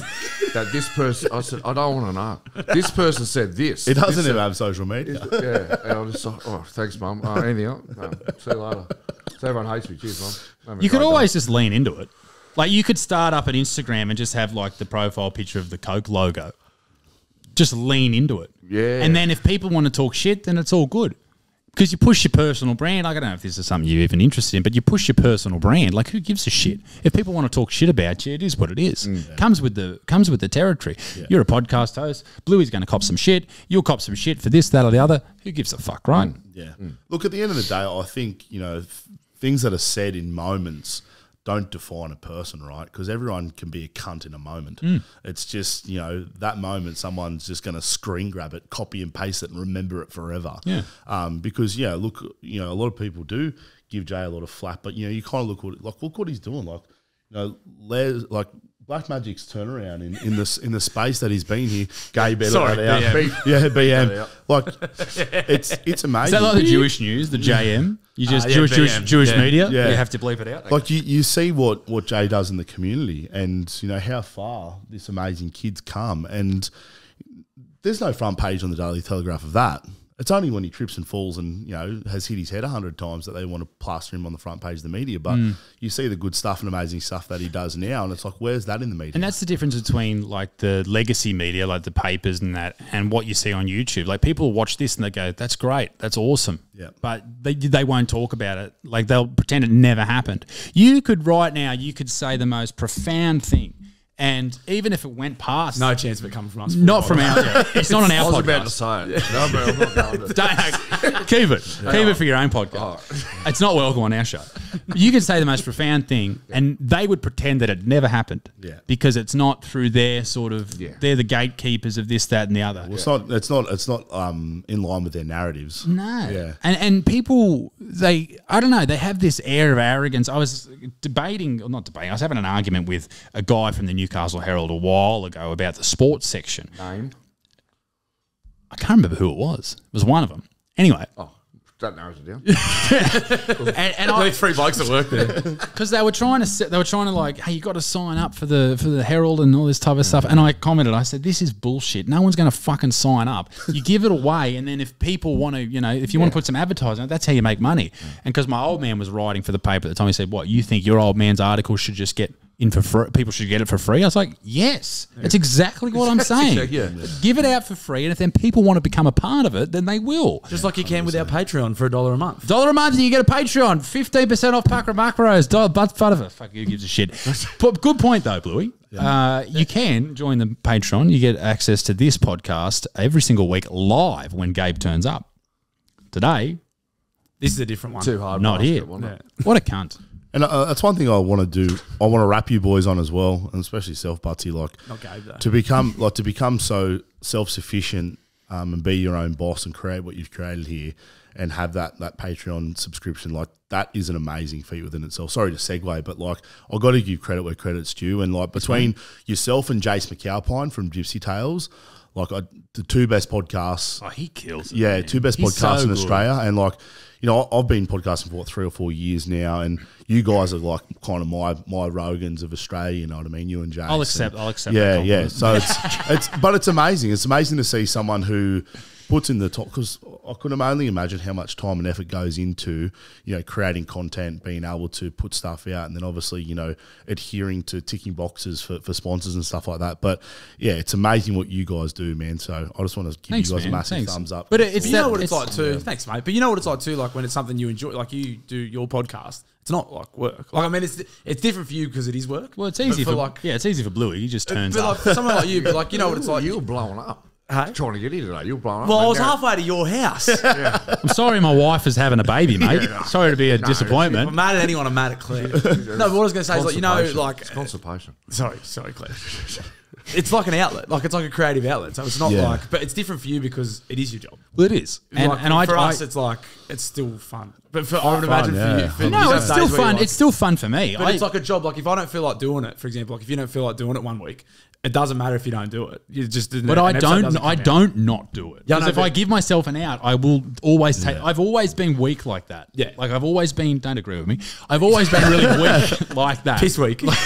that this person. I said, I don't want to know. This person said this. It doesn't even have social media. It, yeah, and I was just like, oh, thanks, mum. Uh, anything else? No. See you later. So everyone hates me. Cheers, mum. You could always day. just lean into it. Like you could start up an Instagram and just have like the profile picture of the Coke logo. Just lean into it. Yeah. And then if people want to talk shit, then it's all good. Because you push your personal brand. I don't know if this is something you're even interested in, but you push your personal brand. Like, who gives a shit? If people want to talk shit about you, it is what it is. Mm. Comes with the comes with the territory. Yeah. You're a podcast host. Bluey's going to cop some shit. You'll cop some shit for this, that, or the other. Who gives a fuck, right? Mm. Yeah. Mm. Look, at the end of the day, I think, you know, things that are said in moments don't define a person, right? Because everyone can be a cunt in a moment. Mm. It's just, you know, that moment someone's just going to screen grab it, copy and paste it and remember it forever. Yeah. Um, because, yeah, look, you know, a lot of people do give Jay a lot of flack, but, you know, you kind of look what, like, look what he's doing. Like, you know, Les, like Black Magic's turnaround in, in, this, in the space that he's been here. Gay better Sorry, let out. B M. Yeah, B M. Like, it's, it's amazing. Is that like the Jewish news, the J M? You just uh, yeah, Jewish, Jewish, Jewish yeah. media. Yeah. You have to bleep it out. Okay. Like you, you see what what Jay does in the community, and you know how far this amazing kid's come. And there's no front page on the Daily Telegraph of that. It's only when he trips and falls and you know has hit his head a hundred times that they want to plaster him on the front page of the media. But mm. you see the good stuff and amazing stuff that he does now, and it's like, where's that in the media? And that's the difference between like the legacy media, like the papers and that, and what you see on YouTube. Like people watch this and they go, "That's great, that's awesome," yeah. But they they won't talk about it. Like they'll pretend it never happened. You could right now, you could say the most profound thing. And even if it went past... No chance of it coming from us. Not from our... It's not on our podcast. I was about to say it. No, bro, I'm not going to. Don't, keep it. Keep it for your own podcast. Oh. It's not welcome on our show. You can say the most profound thing and they would pretend that it never happened. Yeah. Because it's not through their sort of... Yeah. They're the gatekeepers of this, that and the other. Well, it's, yeah. not, it's not It's not. Um, in line with their narratives. No. Yeah. And, and people, they... I don't know. They have this air of arrogance. I was debating... Or not debating. I was having an argument with a guy from the New Newcastle Herald a while ago about the sports section. Name? I can't remember who it was. It was one of them. Anyway. Oh, that narrows it down. and, and I, three blokes that work there. Because they were trying to, they were trying to like, hey, you got to sign up for the for the Herald and all this type of stuff. And I commented, I said, this is bullshit. No one's going to fucking sign up. You give it away, and then if people want to, you know, if you yeah. want to put some advertising, that's how you make money. Yeah. And because my old man was writing for the paper at the time, he said, what, you think your old man's article should just get... In for free, people should get it for free. I was like, yes, that's exactly what I'm saying. yeah. Give it out for free, and if then people want to become a part of it, then they will. Just yeah, like you can with our Patreon for a dollar a month. Dollar a month, and you get a Patreon, fifteen percent off Papa Macros. Dollar butt fun of it. Fuck, who gives a shit? But good point though, Bluey. Yeah. Uh, you can join the Patreon. You get access to this podcast every single week live when Gabe turns up. Today, this is a different one. Too hard. Not here. One, yeah. What a cunt. And uh, that's one thing I want to do. I want to wrap you boys on as well, and especially self, Buttsy. Like, not Gabe, though. to become like to become so self sufficient um, and be your own boss and create what you've created here and have that that Patreon subscription, like that is an amazing feat within itself. Sorry to segue, but like I've got to give credit where credit's due. And like between yourself and Jace McAlpine from Gypsy Tales, like I, the two best podcasts. Oh, he kills it. Yeah, man. two best He's podcasts so in Australia. Good. And like, you know, I've been podcasting for what, three or four years now, and you guys are like kind of my my Rogans of Australia. You know what I mean? You and James. I'll accept. And, I'll accept. Yeah, that yeah. So it's it's, but it's amazing. It's amazing to see someone who puts in the top, because I could only imagine how much time and effort goes into, you know, creating content, being able to put stuff out, and then obviously, you know, adhering to ticking boxes for, for sponsors and stuff like that. But yeah, it's amazing what you guys do, man. So I just want to give thanks, you guys man. a massive thanks. thumbs up. But it's, you know what it's, it's like too. Yeah. Thanks, mate. But you know what it's like too, like when it's something you enjoy, like you do your podcast. It's not like work. Like I mean, it's it's different for you because it is work. Well, it's easy for, for like yeah, it's easy for Bluey. He just turns but up. Like for someone like you, but like you know Ooh, what it's like. You're blowing up. Hey? Trying to get in today. You're blowing up. Well, I was halfway to your house. Yeah. I'm sorry my wife is having a baby, mate. Yeah, no. Sorry to be a no, disappointment. I'm mad at anyone. I'm mad at Claire. No, but what I was going to say is, like, you know, like... It's constipation. Uh, sorry, sorry, Claire. It's like an outlet. Like, it's like a creative outlet. So it's not yeah. like... But it's different for you because it is your job. Well, it is. And, like, and for I, us, I, it's like, it's still fun. But for, I would imagine fun, for yeah. you... For no, it's still fun. Like, it's still fun for me. But I, it's like a job. Like, if I don't feel like doing it, for example, like, if you don't feel like doing it one week... It doesn't matter if you don't do it. You just didn't. But I don't. I out. don't not do it. Because yeah, no, if I give myself an out, I will always take. Yeah. I've always been weak like that. Yeah. Like I've always been. Don't agree with me. I've always been really weak like that. Piss weak. Like,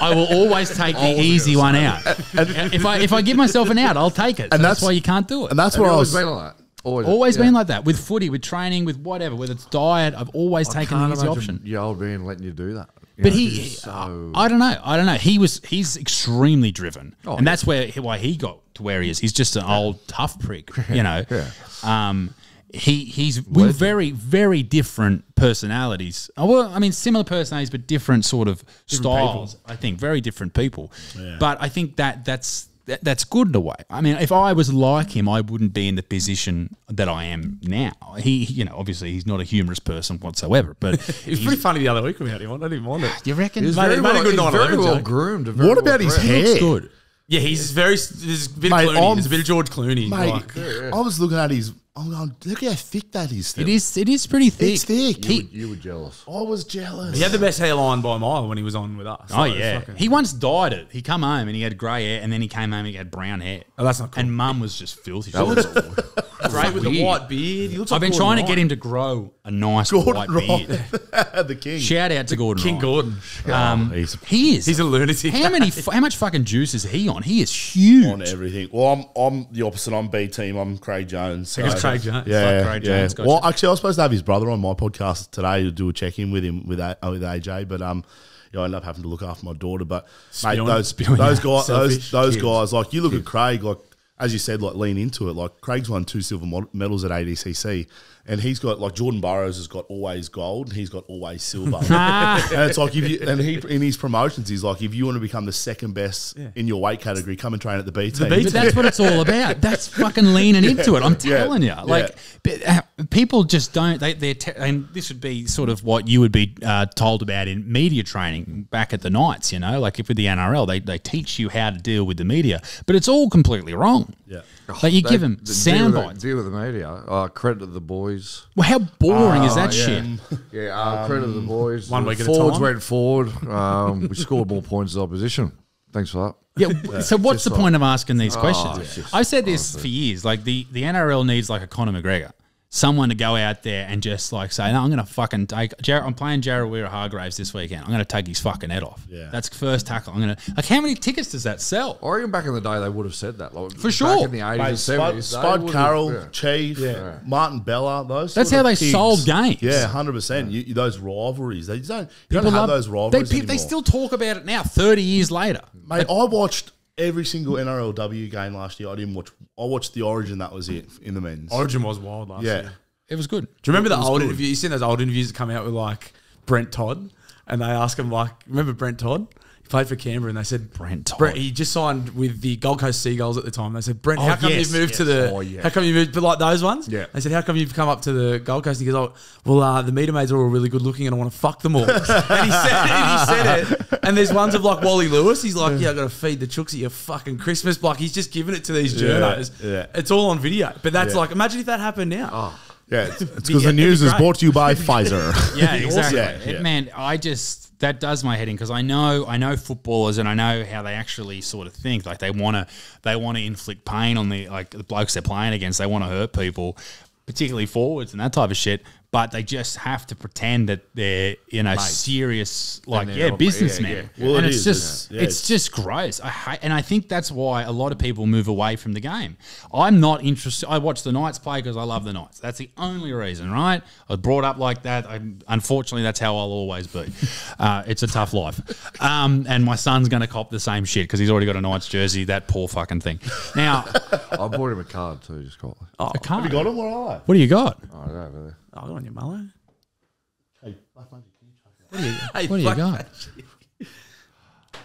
I will always take the easy one out. And if I if I give myself an out, I'll take it. And so that's, that's why you can't do it. And that's why I was. Been like that. Always, always yeah. been like that with footy, with training, with whatever. Whether it's diet, I've always I taken the easy option. Yeah, I'll be letting you do that. But you know, he, so I don't know, I don't know. He was, he's extremely driven, oh, and yeah. that's where why he got to where he is. He's just an yeah. old tough prick, you know. Yeah. Um, he he's Legend. we're very very different personalities. Oh, well, I mean, similar personalities, but different sort of different styles. People. I think very different people. Yeah. But I think that that's that, that's good in a way. I mean, if I was like him, I wouldn't be in the position that I am now. He, you know, obviously he's not a humorous person whatsoever, but he was pretty funny the other week without him. I didn't mind it. You reckon? He was very well groomed. What about his hair? He looks good. Yeah, he's very. There's a bit of Clooney. There's a bit of George Clooney. Mate, I was looking at his. I'm going, look how thick that is. Still. It is. It is pretty thick. It's thick. You, he, were, you were jealous. I was jealous. He had the best hairline by a mile when he was on with us. Oh like, yeah. He once dyed it. He come home and he had grey hair, and then he came home and he had brown hair. Oh, that's not cool. And Mum was just filthy. That was great with weird. the white beard. He looks like I've been Gordon trying Ryan. to get him to grow a nice Gordon white Ryan. beard. The king. Shout out to Gordon. King Ryan. Gordon. Um, oh, he's, he is. He's a lunatic. How many? How much fucking juice is he on? He is huge on everything. Well, I'm I'm the opposite. I'm B team. I'm Craig Jones. So. Craig Jones. Yeah, like Craig Jones. Yeah. Well, actually, I was supposed to have his brother on my podcast today to do a check-in with him with, a, with A J, but um, you know, I ended up having to look after my daughter. But mate, those those guys, those those guys, like you look at Craig, like as you said, like lean into it. Like Craig's won two silver medals at A D C C. And he's got, like, Jordan Burroughs has got always gold and he's got always silver. And it's like, if you, and he, in his promotions, he's like, if you want to become the second best yeah. in your weight category, come and train at the B team. The B team. But that's what it's all about. That's fucking leaning yeah. into it. I'm telling yeah. you. Like, yeah. but, uh, people just don't, they, they're, te and this would be sort of what you would be uh, told about in media training back at the Knights, you know, like if with the N R L, they, they teach you how to deal with the media, but it's all completely wrong. Yeah. Like you they, give them sound deal bites. Deal with the media. Uh, credit to the boys. Well, how boring uh, is that yeah. shit? Yeah, uh, um, credit to the boys. One week at a time. Forwards went forward. Um, we scored more points than opposition. Thanks for that. Yeah. yeah. So what's just the like, point of asking these oh, questions? Just, I've said this honestly. for years. Like the the N R L needs like a Conor McGregor, someone to go out there and just like say, no, I'm going to fucking take. Jar I'm playing Jarrod Weir Hargraves this weekend. I'm going to take his fucking head off. Yeah, that's first tackle. I'm going to like. How many tickets does that sell? Or even back in the day, they would have said that. Like, for sure, back in the eighties, seventies, Spud Carroll, yeah. Chief, yeah. Yeah. Martin Bella, those. That's how they kids. sold games. Yeah, hundred yeah. percent. Those rivalries, they don't. You People don't have love, those rivalries. They, they still talk about it now, thirty years later. Mate, like, I watched every single N R L W game last year. I didn't watch. I watched the Origin. That was it in the men's. Origin was wild last yeah. year. It was good. Do you remember it the old good. interview? You seen those old interviews that come out with like Brent Todd, and they ask him like, "Remember Brent Todd?" Played for Canberra, and they said Brent Todd. Brent, he just signed with the Gold Coast Seagulls at the time. They said, Brent, oh, how come yes, you moved yes. to the? Oh, yeah. How come you moved? But like those ones, yeah. They said, how come you've come up to the Gold Coast? And he goes, oh, well, uh, the meter maids are all really good looking, and I want to fuck them all. And he said it. He said it. And there's ones of like Wally Lewis. He's like, yeah, yeah I got to feed the chooks at your fucking Christmas. Like he's just giving it to these journos. Yeah, yeah. It's all on video. But that's yeah. like, imagine if that happened now. Oh. Yeah, it's because the news is brought to you by Pfizer. Yeah, exactly. Yeah, yeah. It, man, I just, that does my head in because I know, I know footballers and I know how they actually sort of think. Like they want to, they want to inflict pain on the like the blokes they're playing against. They want to hurt people, particularly forwards and that type of shit. But they just have to pretend that they're, you know, mates. serious, like, yeah, businessmen. Yeah, yeah. Well, and it it's is, just, it? yeah, it's, it's just gross. I hate, and I think that's why a lot of people move away from the game. I'm not interested. I watch the Knights play because I love the Knights. That's the only reason, right? I was brought up like that. I, unfortunately, that's how I'll always be. Uh, it's a tough life. Um, and my son's going to cop the same shit because he's already got a Knights jersey, that poor fucking thing. Now, I bought him a card too, just quietly. Oh, a card? Have you got him or I? What do you got? I don't know, really. Oh, go on your mallow. Hey, Black Magic, can you talk about that? What do you, hey, what do you got?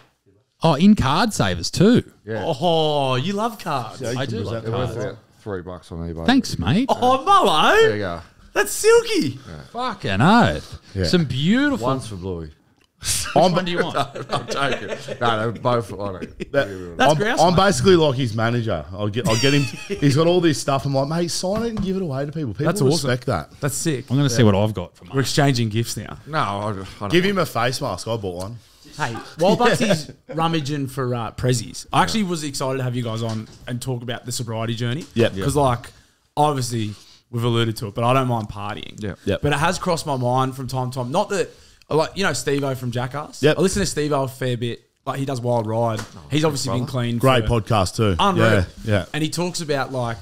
Oh, in card savers too. Yeah. Oh, you love cards. Yeah, you I do love cards. About three bucks on eBay. Thanks, mate. Oh, mallow. There you go. That's silky. Yeah. Fucking oath. Yeah. Some beautiful ones for Bluey. Which one do you want? No, I'm joking. No, they're both. I don't, that, that's I'm, grouse, I'm basically like his manager. I'll get, I'll get him. He's got all this stuff. I'm like, mate, sign it and give it away to people. People that's respect awesome. that. That's sick. I'm going to yeah. see what I've got. For We're exchanging gifts now. No, I, I don't give know. him a face mask. I bought one. Hey, while Butsy's rummaging for uh, prezzies, I actually yeah. was excited to have you guys on and talk about the sobriety journey. Yeah, because yep. like obviously we've alluded to it, but I don't mind partying. Yeah, yep. But it has crossed my mind from time to time. Not that. Like, you know Steve O from Jackass? Yep. I listen to Steve O a fair bit. Like, he does Wild Ride. Oh, he's obviously brother. been clean. Great podcast too. Unreal. Yeah, yeah. And he talks about like,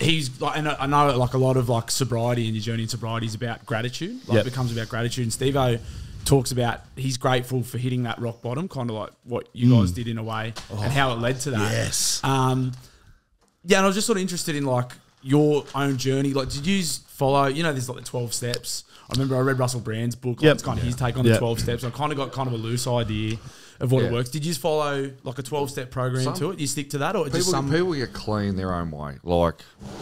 he's like, and I know like a lot of like sobriety and your journey in sobriety is about gratitude. Like yep. it becomes about gratitude. And Steve O talks about he's grateful for hitting that rock bottom, kind of like what you mm. guys did in a way oh, and how it led to that. Yes. Um, yeah. And I was just sort of interested in like your own journey. Like, did you follow, you know, there's like the twelve steps. I remember I read Russell Brand's book. Like yep. It's kind of yeah. his take on yep. the twelve steps. I kind of got kind of a loose idea of what yeah. it works. Did you just follow like a twelve-step program some, to it? Do you stick to that? Or people, just some people get clean their own way. Like,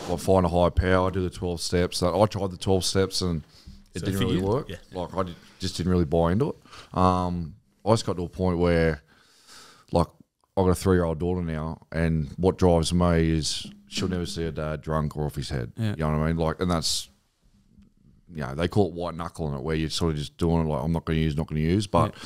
I find a high power, I do the twelve steps. I tried the twelve steps and it so didn't really you, work. Yeah. Like, I did, just didn't really buy into it. Um, I just got to a point where, like, I've got a three-year-old daughter now, and what drives me is she'll never see her dad drunk or off his head. Yeah. You know what I mean? Like, and that's... You know, they call it white knuckling it, where you're sort of just doing it like, I'm not going to use, not going to use, but yeah.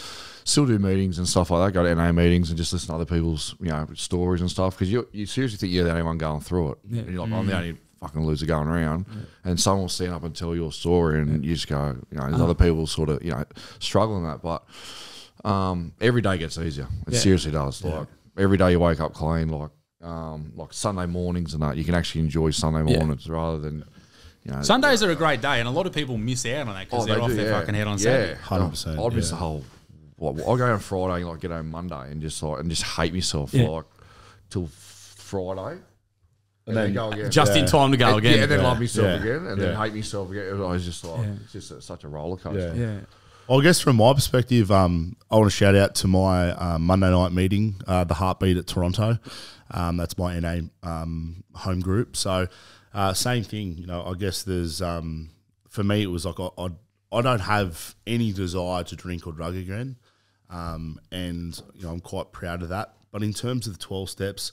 still do meetings and stuff like that. Go to N A meetings and just listen to other people's, you know, stories and stuff, because you you seriously think you're the only one going through it. Yeah. And you're like, mm. I'm the only fucking loser going around. Yeah. And someone will stand up and tell your story, and yeah. you just go, you know, there's oh. other people sort of, you know, struggling that. But um, every day gets easier. It yeah. seriously does. Yeah. Like every day you wake up clean, like um, like Sunday mornings and that. You can actually enjoy Sunday mornings yeah. rather than. You know, Sundays are a great day, and a lot of people miss out on that because oh, they're they off do, their yeah. fucking head on Saturday. Yeah, one hundred percent. I'd miss yeah. the whole. Like, I'll go on Friday and like get home Monday and just like and just hate myself yeah. like till Friday, and, and then, then go again. Just yeah. in time to go and, again. Yeah, and then yeah. love myself yeah. again, and yeah. then hate myself again. I was just like, yeah. it's just a, such a roller coaster. Yeah. yeah. Well, I guess from my perspective, um, I want to shout out to my uh, Monday night meeting, uh, the Heartbeat at Toronto. Um, that's my N A um, home group. So. Uh, same thing, you know, I guess there's, um, for me, it was like I, I, I don't have any desire to drink or drug again, um, and, you know, I'm quite proud of that. But in terms of the twelve steps,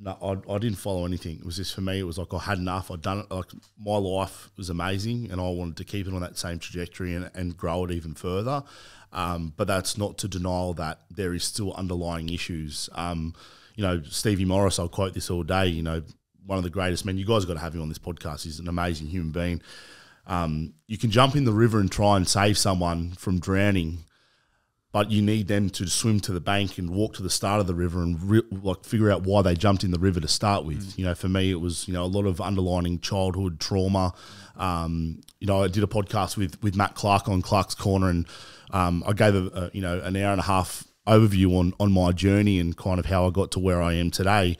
no, I, I didn't follow anything. It was just, for me, it was like I had enough. I'd done it, like my life was amazing, and I wanted to keep it on that same trajectory and, and grow it even further. Um, but that's not to deny that there is still underlying issues. Um, you know, Stevie Morris, I'll quote this all day, you know, one of the greatest men. You guys got to have him on this podcast. He's an amazing human being. Um, you can jump in the river and try and save someone from drowning, but you need them to swim to the bank and walk to the start of the river and re like figure out why they jumped in the river to start with. Mm. You know, for me, it was, you know, a lot of underlining childhood trauma. Um, you know, I did a podcast with with Matt Clark on Clark's Corner, and um, I gave a, a you know an hour and a half overview on on my journey and kind of how I got to where I am today.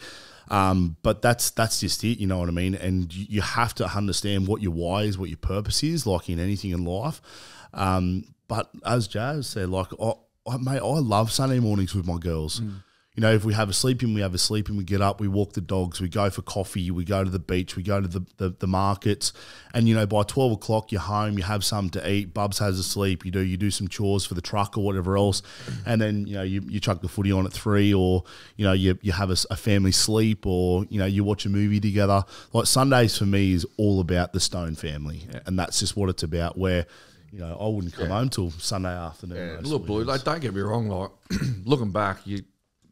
Um, but that's that's just it, you know what I mean? And you, you have to understand what your why is, what your purpose is, like in anything in life. Um, but as Jazz said, like I, I, mate, I love Sunday mornings with my girls. Mm. You know, if we have a sleep in, we have a sleep in, we get up, we walk the dogs, we go for coffee, we go to the beach, we go to the, the, the markets. And, you know, by twelve o'clock, you're home, you have something to eat, Bubs has a sleep, you do you do some chores for the truck or whatever else. And then, you know, you, you chuck the footy on at three, or, you know, you, you have a, a family sleep, or, you know, you watch a movie together. Like, Sundays for me is all about the Stone family. Yeah. And that's just what it's about, where, you know, I wouldn't come yeah. home till Sunday afternoon. Yeah. Look, Blue, like, don't get me wrong, like, looking back, you...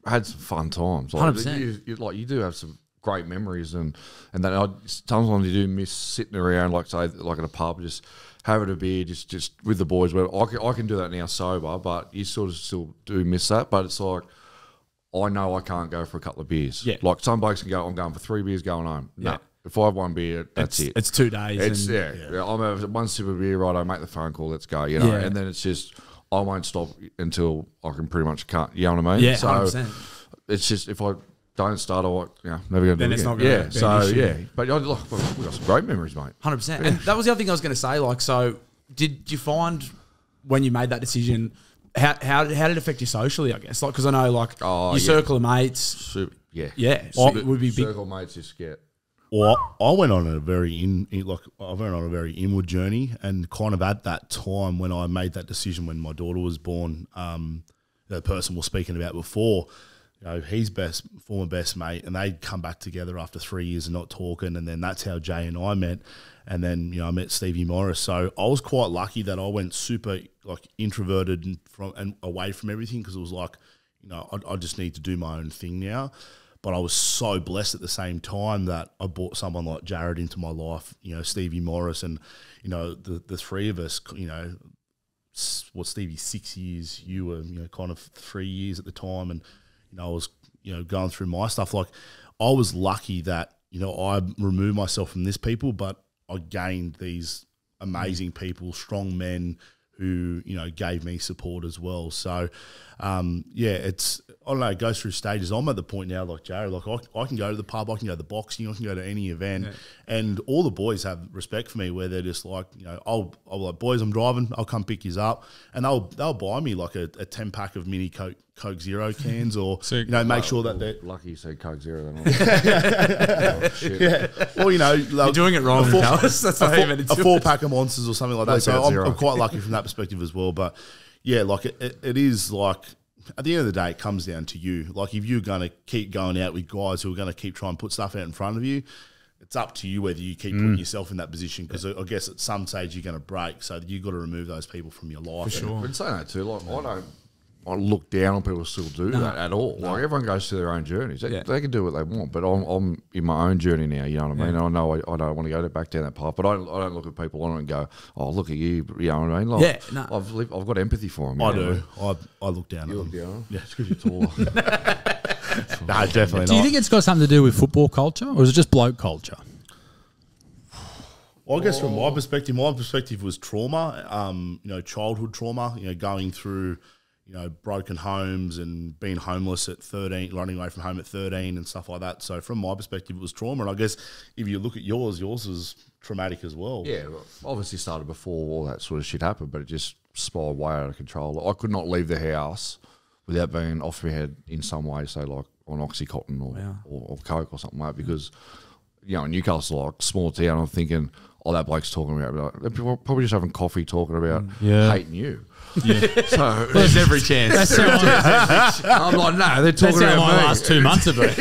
I had some fun times. Like, one hundred percent. You, you, like, you do have some great memories, and and then I, sometimes you do miss sitting around, like say like in a pub, just having a beer, just just with the boys. Where I can, I can do that now sober, but you sort of still do miss that. But it's like, I know I can't go for a couple of beers. Yeah. Like some blokes can go, I'm going for three beers, going home. No. Yeah. If I have one beer, that's it's, it. It's two days. It's and, yeah, yeah. I'm having one sip of beer, right? I make the phone call. Let's go. You know, yeah. and then it's just. I won't stop until I can pretty much cut. You know what I mean? Yeah, so one hundred percent. It's just, if I don't start, I like, you know, never going to do it. Then it's not going to be an issue. Yeah, so yeah. But I, like, we've got some great memories, mate. one hundred percent. And that was the other thing I was going to say. Like, so did you find when you made that decision, how how, how did it affect you socially, I guess? Like, because I know, like, oh, your yeah. circle of mates. Super, yeah. Yeah. Super, it would be big. Circle of mates just get. Well, I went on a very in, like I went on a very inward journey, and kind of at that time when I made that decision, when my daughter was born, um, the person we were speaking about before, you know, his best former best mate, and they'd come back together after three years of not talking, and then that's how Jay and I met, and then you know I met Stevie Morris. So I was quite lucky that I went super like introverted and from and away from everything, because it was like, you know, I, I just need to do my own thing now. But I was so blessed at the same time that I brought someone like Jarrod into my life, you know, Stevie Morris, and, you know, the, the three of us, you know, well, Stevie, six years, you were, you know, kind of three years at the time. And, you know, I was, you know, going through my stuff. Like, I was lucky that, you know, I removed myself from this people, but I gained these amazing people, strong men who, you know, gave me support as well. So, um, yeah, it's, I don't know, it goes through stages. I'm at the point now, like Jarrod, like I, I can go to the pub, I can go to the boxing, I can go to any event. Yeah. And all the boys have respect for me, where they're just like, you know, I'll, I'll like, boys, I'm driving, I'll come pick yous up. And they'll, they'll buy me like a, a ten pack of mini Coke, Coke Zero cans, or, so, you know, make oh, sure that they're... Lucky you said Coke Zero. Then oh, shit. Yeah. Well, you know... You're doing it wrong, four, Dallas. That's a four, a four pack of Monsters or something like that. So I'm, I'm quite lucky from that perspective as well. But yeah, like it, it, it is like... At the end of the day, it comes down to you. Like, if you're going to keep going out with guys who are going to keep trying to put stuff out in front of you, it's up to you whether you keep mm. putting yourself in that position, because yeah. I guess at some stage you're going to break. So you've got to remove those people from your life. For sure. But saying that too, like, yeah. I don't I look down on people who still do no. that at all. No. Like, everyone goes through their own journeys. They, yeah. they can do what they want, but I'm, I'm in my own journey now, you know what I mean? Yeah. I know I, I don't want to go back down that path, but I, I don't look at people on it and go, oh, look at you, you know what I mean? Like, yeah, no. I've, lived, I've got empathy for them. I know? do. I, I look down you at look them. Down? Yeah, it's because you're taller. No, definitely not. Do you think it's got something to do with football culture, or is it just bloke culture? Well, I guess oh. from my perspective, my perspective was trauma, um, you know, childhood trauma, you know, going through... you know, broken homes and being homeless at thirteen, running away from home at thirteen and stuff like that. So from my perspective, it was trauma. And I guess if you look at yours, yours is traumatic as well. Yeah, obviously started before all that sort of shit happened, but it just spiraled way out of control. I could not leave the house without being off my head in some way, say like on Oxycontin or, yeah. or, or Coke or something like that, because, you know, in Newcastle, like small town, I'm thinking, oh, that bloke's talking about, like, they're probably just having coffee talking about yeah. hating you. Yeah. So there's every chance. That's every chance. I'm like, no, they're talking about my me. last two months of it.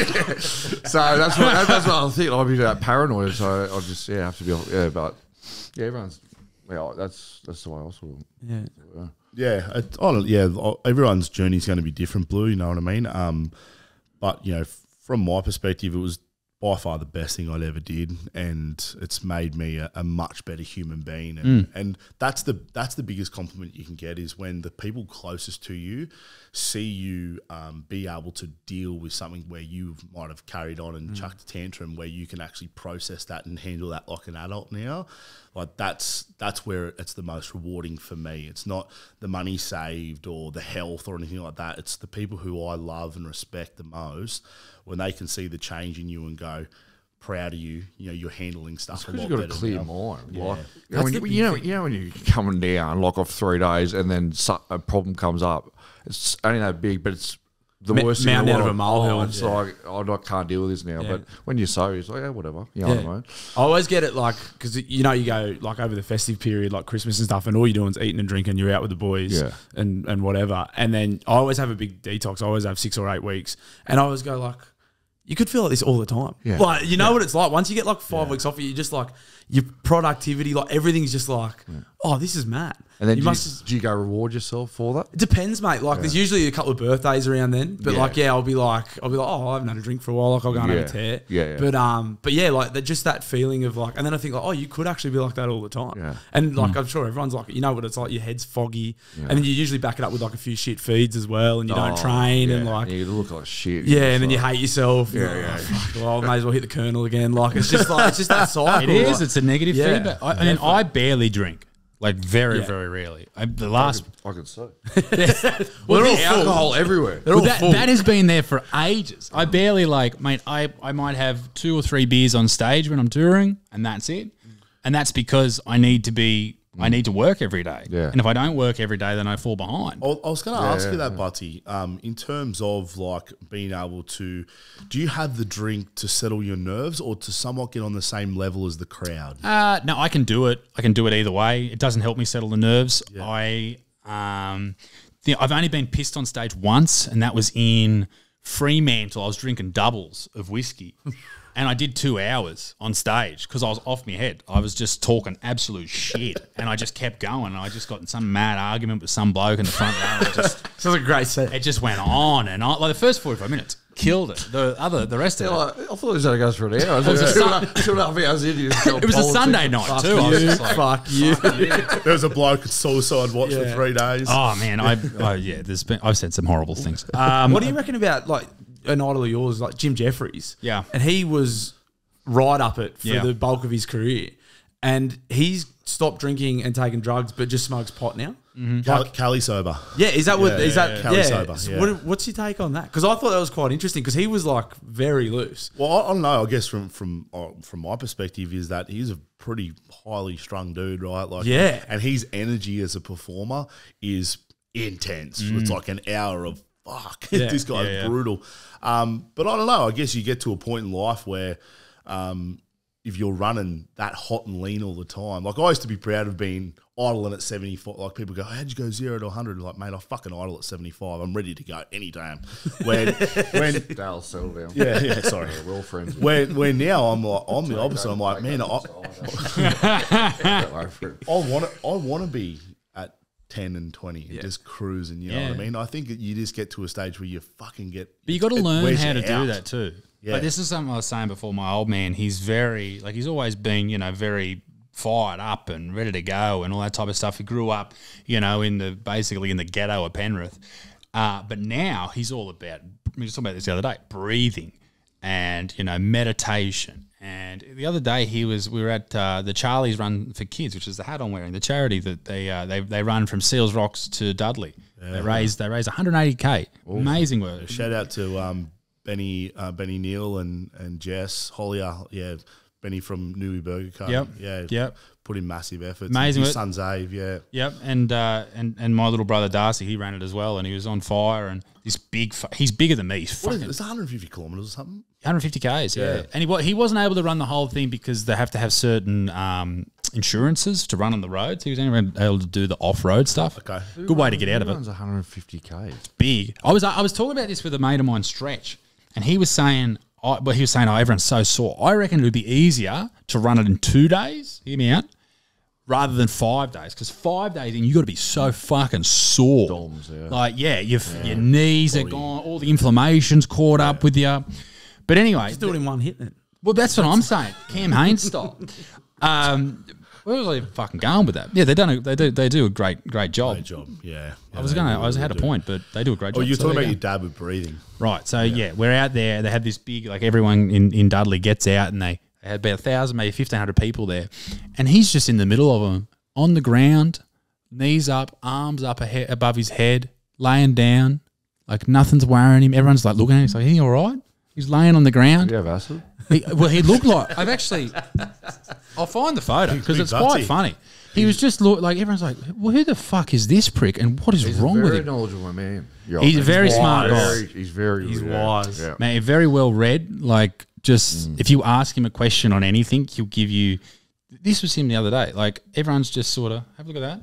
So that's what that's what I think. I'll be that paranoid. So I just yeah have to be yeah. But yeah, everyone's yeah. That's that's the way I saw. Yeah. Yeah. Yeah. It, I don't, yeah. Everyone's journey is going to be different, Blue. You know what I mean? Um, but you know, from my perspective, it was by far the best thing I'd ever did, and it's made me a, a much better human being, and, mm. and that's the that's the biggest compliment you can get, is when the people closest to you see you um, be able to deal with something where you might have carried on and mm. chucked a tantrum, where you can actually process that and handle that like an adult now. Like that's that's where it's the most rewarding for me. It's not the money saved or the health or anything like that. It's the people who I love and respect the most, when they can see the change in you and go, proud of you. You know, you're handling stuff. Because you've got a clear mind. Yeah. Like, yeah. When, you, you know, you know when you're coming down, like off three days, and then a problem comes up. It's only that big, but it's the M worst mound out of a molehill. It's yeah. like oh, I can't deal with this now. Yeah. But when you're sober, it's like yeah, whatever. You know yeah. what I mean? I always get it like because you know you go like over the festive period, like Christmas and stuff, and all you're doing is eating and drinking. You're out with the boys yeah. and and whatever. And then I always have a big detox. I always have six or eight weeks, and I always go like. You could feel like this all the time. Yeah. Like, you know yeah. what it's like? Once you get like five yeah. weeks off, you're just like, your productivity, like everything's just like, yeah. oh, this is mad. And then you do, must you, just, do you go reward yourself for that? It depends, mate. Like yeah. there's usually a couple of birthdays around then. But yeah. like, yeah, I'll be like, I'll be like, oh, I haven't had a drink for a while. Like I'll go and yeah. have a tear. Yeah, yeah. But, um, but yeah, like just that feeling of like, and then I think like, oh, you could actually be like that all the time. Yeah. And like, mm. I'm sure everyone's like, you know what it's like? Your head's foggy. Yeah. And then you usually back it up with like a few shit feeds as well. And you oh, don't train yeah. and like. And you look like shit. Yeah. And then like, you hate yourself. Yeah, like, yeah. Oh, fuck, well, I may as well hit the kernel again. Like it's just like it's just that cycle. It is. Like, it's a negative yeah. feedback. I, and I barely drink, like very, yeah. very rarely. I, the last, I could say, well, they're all alcohol full. everywhere. They're all that, full. that has been there for ages. I barely like, mate. I I might have two or three beers on stage when I'm touring, and that's it. And that's because I need to be. I need to work every day. Yeah. And if I don't work every day, then I fall behind. I was going to yeah, ask yeah, you that, yeah. Butty, um, in terms of like being able to, do you have the drink to settle your nerves or to somewhat get on the same level as the crowd? Uh, no, I can do it. I can do it either way. It doesn't help me settle the nerves. Yeah. I, um, the, I've only been pissed on stage once, and that was in Fremantle. I was drinking doubles of whiskey. And I did two hours on stage because I was off my head. I was just talking absolute shit, and I just kept going. And I just got in some mad argument with some bloke in the front row. Just, it was a great set. It just went on, and I, like the first forty-five minutes killed it. The other, the rest yeah, of it. I, I thought it was only goes for an hour. It was a Sunday night fuck too. You, I was just like, fuck you. Fuck you. There was a bloke at suicide watch yeah. for three days. Oh man, I oh, yeah. There's been I've said some horrible things. Um, what do you reckon about like? An idol of yours, like Jim Jeffries. Yeah. And he was right up it for yeah. the bulk of his career. And he's stopped drinking and taking drugs, but just smokes pot now. Mm-hmm. Like, Cali sober. Yeah. Is that yeah, what, is yeah, that, yeah. Cali yeah. sober. So yeah. what, what's your take on that? Because I thought that was quite interesting because he was like very loose. Well, I, I don't know. I guess from, from, uh, from my perspective is that he's a pretty highly strung dude, right? Like, yeah. And his energy as a performer is intense. Mm. It's like an hour of, fuck, yeah, this guy's yeah, yeah. brutal. Um, but I don't know. I guess you get to a point in life where um, if you're running that hot and lean all the time, like I used to be proud of being idling at seventy-five. Like people go, how'd you go zero to a hundred? Like, mate, I fucking idle at seventy-five. I'm ready to go any time. When, when Dallas settle down. Yeah, yeah, sorry. Yeah, we're all friends. Where, where now I'm like, I'm the opposite. I'm like, man, I, I, I want to, I want to be ten and twenty and yeah. just cruising, you know yeah. what I mean? I think you just get to a stage where you fucking get... But you got to learn how to out. do that too. Yeah. Like this is something I was saying before, my old man, he's very, like he's always been, you know, very fired up and ready to go and all that type of stuff. He grew up, you know, in the, basically in the ghetto of Penrith. Uh, but now he's all about, we were talking about this the other day, breathing and, you know, meditation. And the other day he was, we were at uh, the Charlie's Run for Kids, which is the hat I'm wearing, the charity that they uh, they they run from Seals Rocks to Dudley. Yeah. They raise they raise one hundred eighty K. Ooh. Amazing work. Shout out to um, Benny uh, Benny Neal and and Jess Hollier. Yeah, Benny from Newey Burger Co. Yep. Yeah, yep. Put in massive efforts. Amazing. His son's Ave. Yeah. Yep. And uh, and and my little brother Darcy, he ran it as well, and he was on fire. And this big, he's bigger than me. He's what is it? It's one hundred fifty kilometers or something. one hundred fifty Ks, yeah. yeah. And he he wasn't able to run the whole thing because they have to have certain um, insurances to run on the roads. He was only able to do the off-road stuff. Okay. Good way to get out of it. Who runs one hundred fifty K? It's big. I was I was talking about this with a mate of mine, Stretch, and he was saying, I, well, he was saying, oh, everyone's so sore. I reckon it would be easier to run it in two days, hear me out, rather than five days because five days in, you've got to be so fucking sore. Doms, yeah. Like, yeah, you've, yeah, your knees Body. are gone, all the inflammation's caught yeah. up with you. But anyway, just do it in one hit then. Well, that's what I'm saying. Cam Haines style. Um, where was I fucking going with that? Yeah, they done. A, they do. They do a great, great job. Great job. Yeah. yeah I was going. I was had a point, but they do a great job. Oh, you're so talking about go. your dad with breathing, right? So yeah. yeah, we're out there. They had this big, like everyone in in Dudley gets out, and they, they had about a thousand, maybe fifteen hundred people there, and he's just in the middle of them, on the ground, knees up, arms up above his head, laying down, like nothing's worrying him. Everyone's like looking at him. He's like, "Are you all right?" He's laying on the ground. Do you have acid? He, well, he looked like – I've actually – I'll find the photo because it's butty. Quite funny. He was just look, like – everyone's like, well, who the fuck is this prick and what is he's wrong with him? He's a very knowledgeable man. Yo, he's a very wise. smart guy. Very, he's very – He's yeah. wise. Yeah. Man, very well read. Like just mm. if you ask him a question on anything, he'll give you – this was him the other day. Like everyone's just sort of – have a look at that.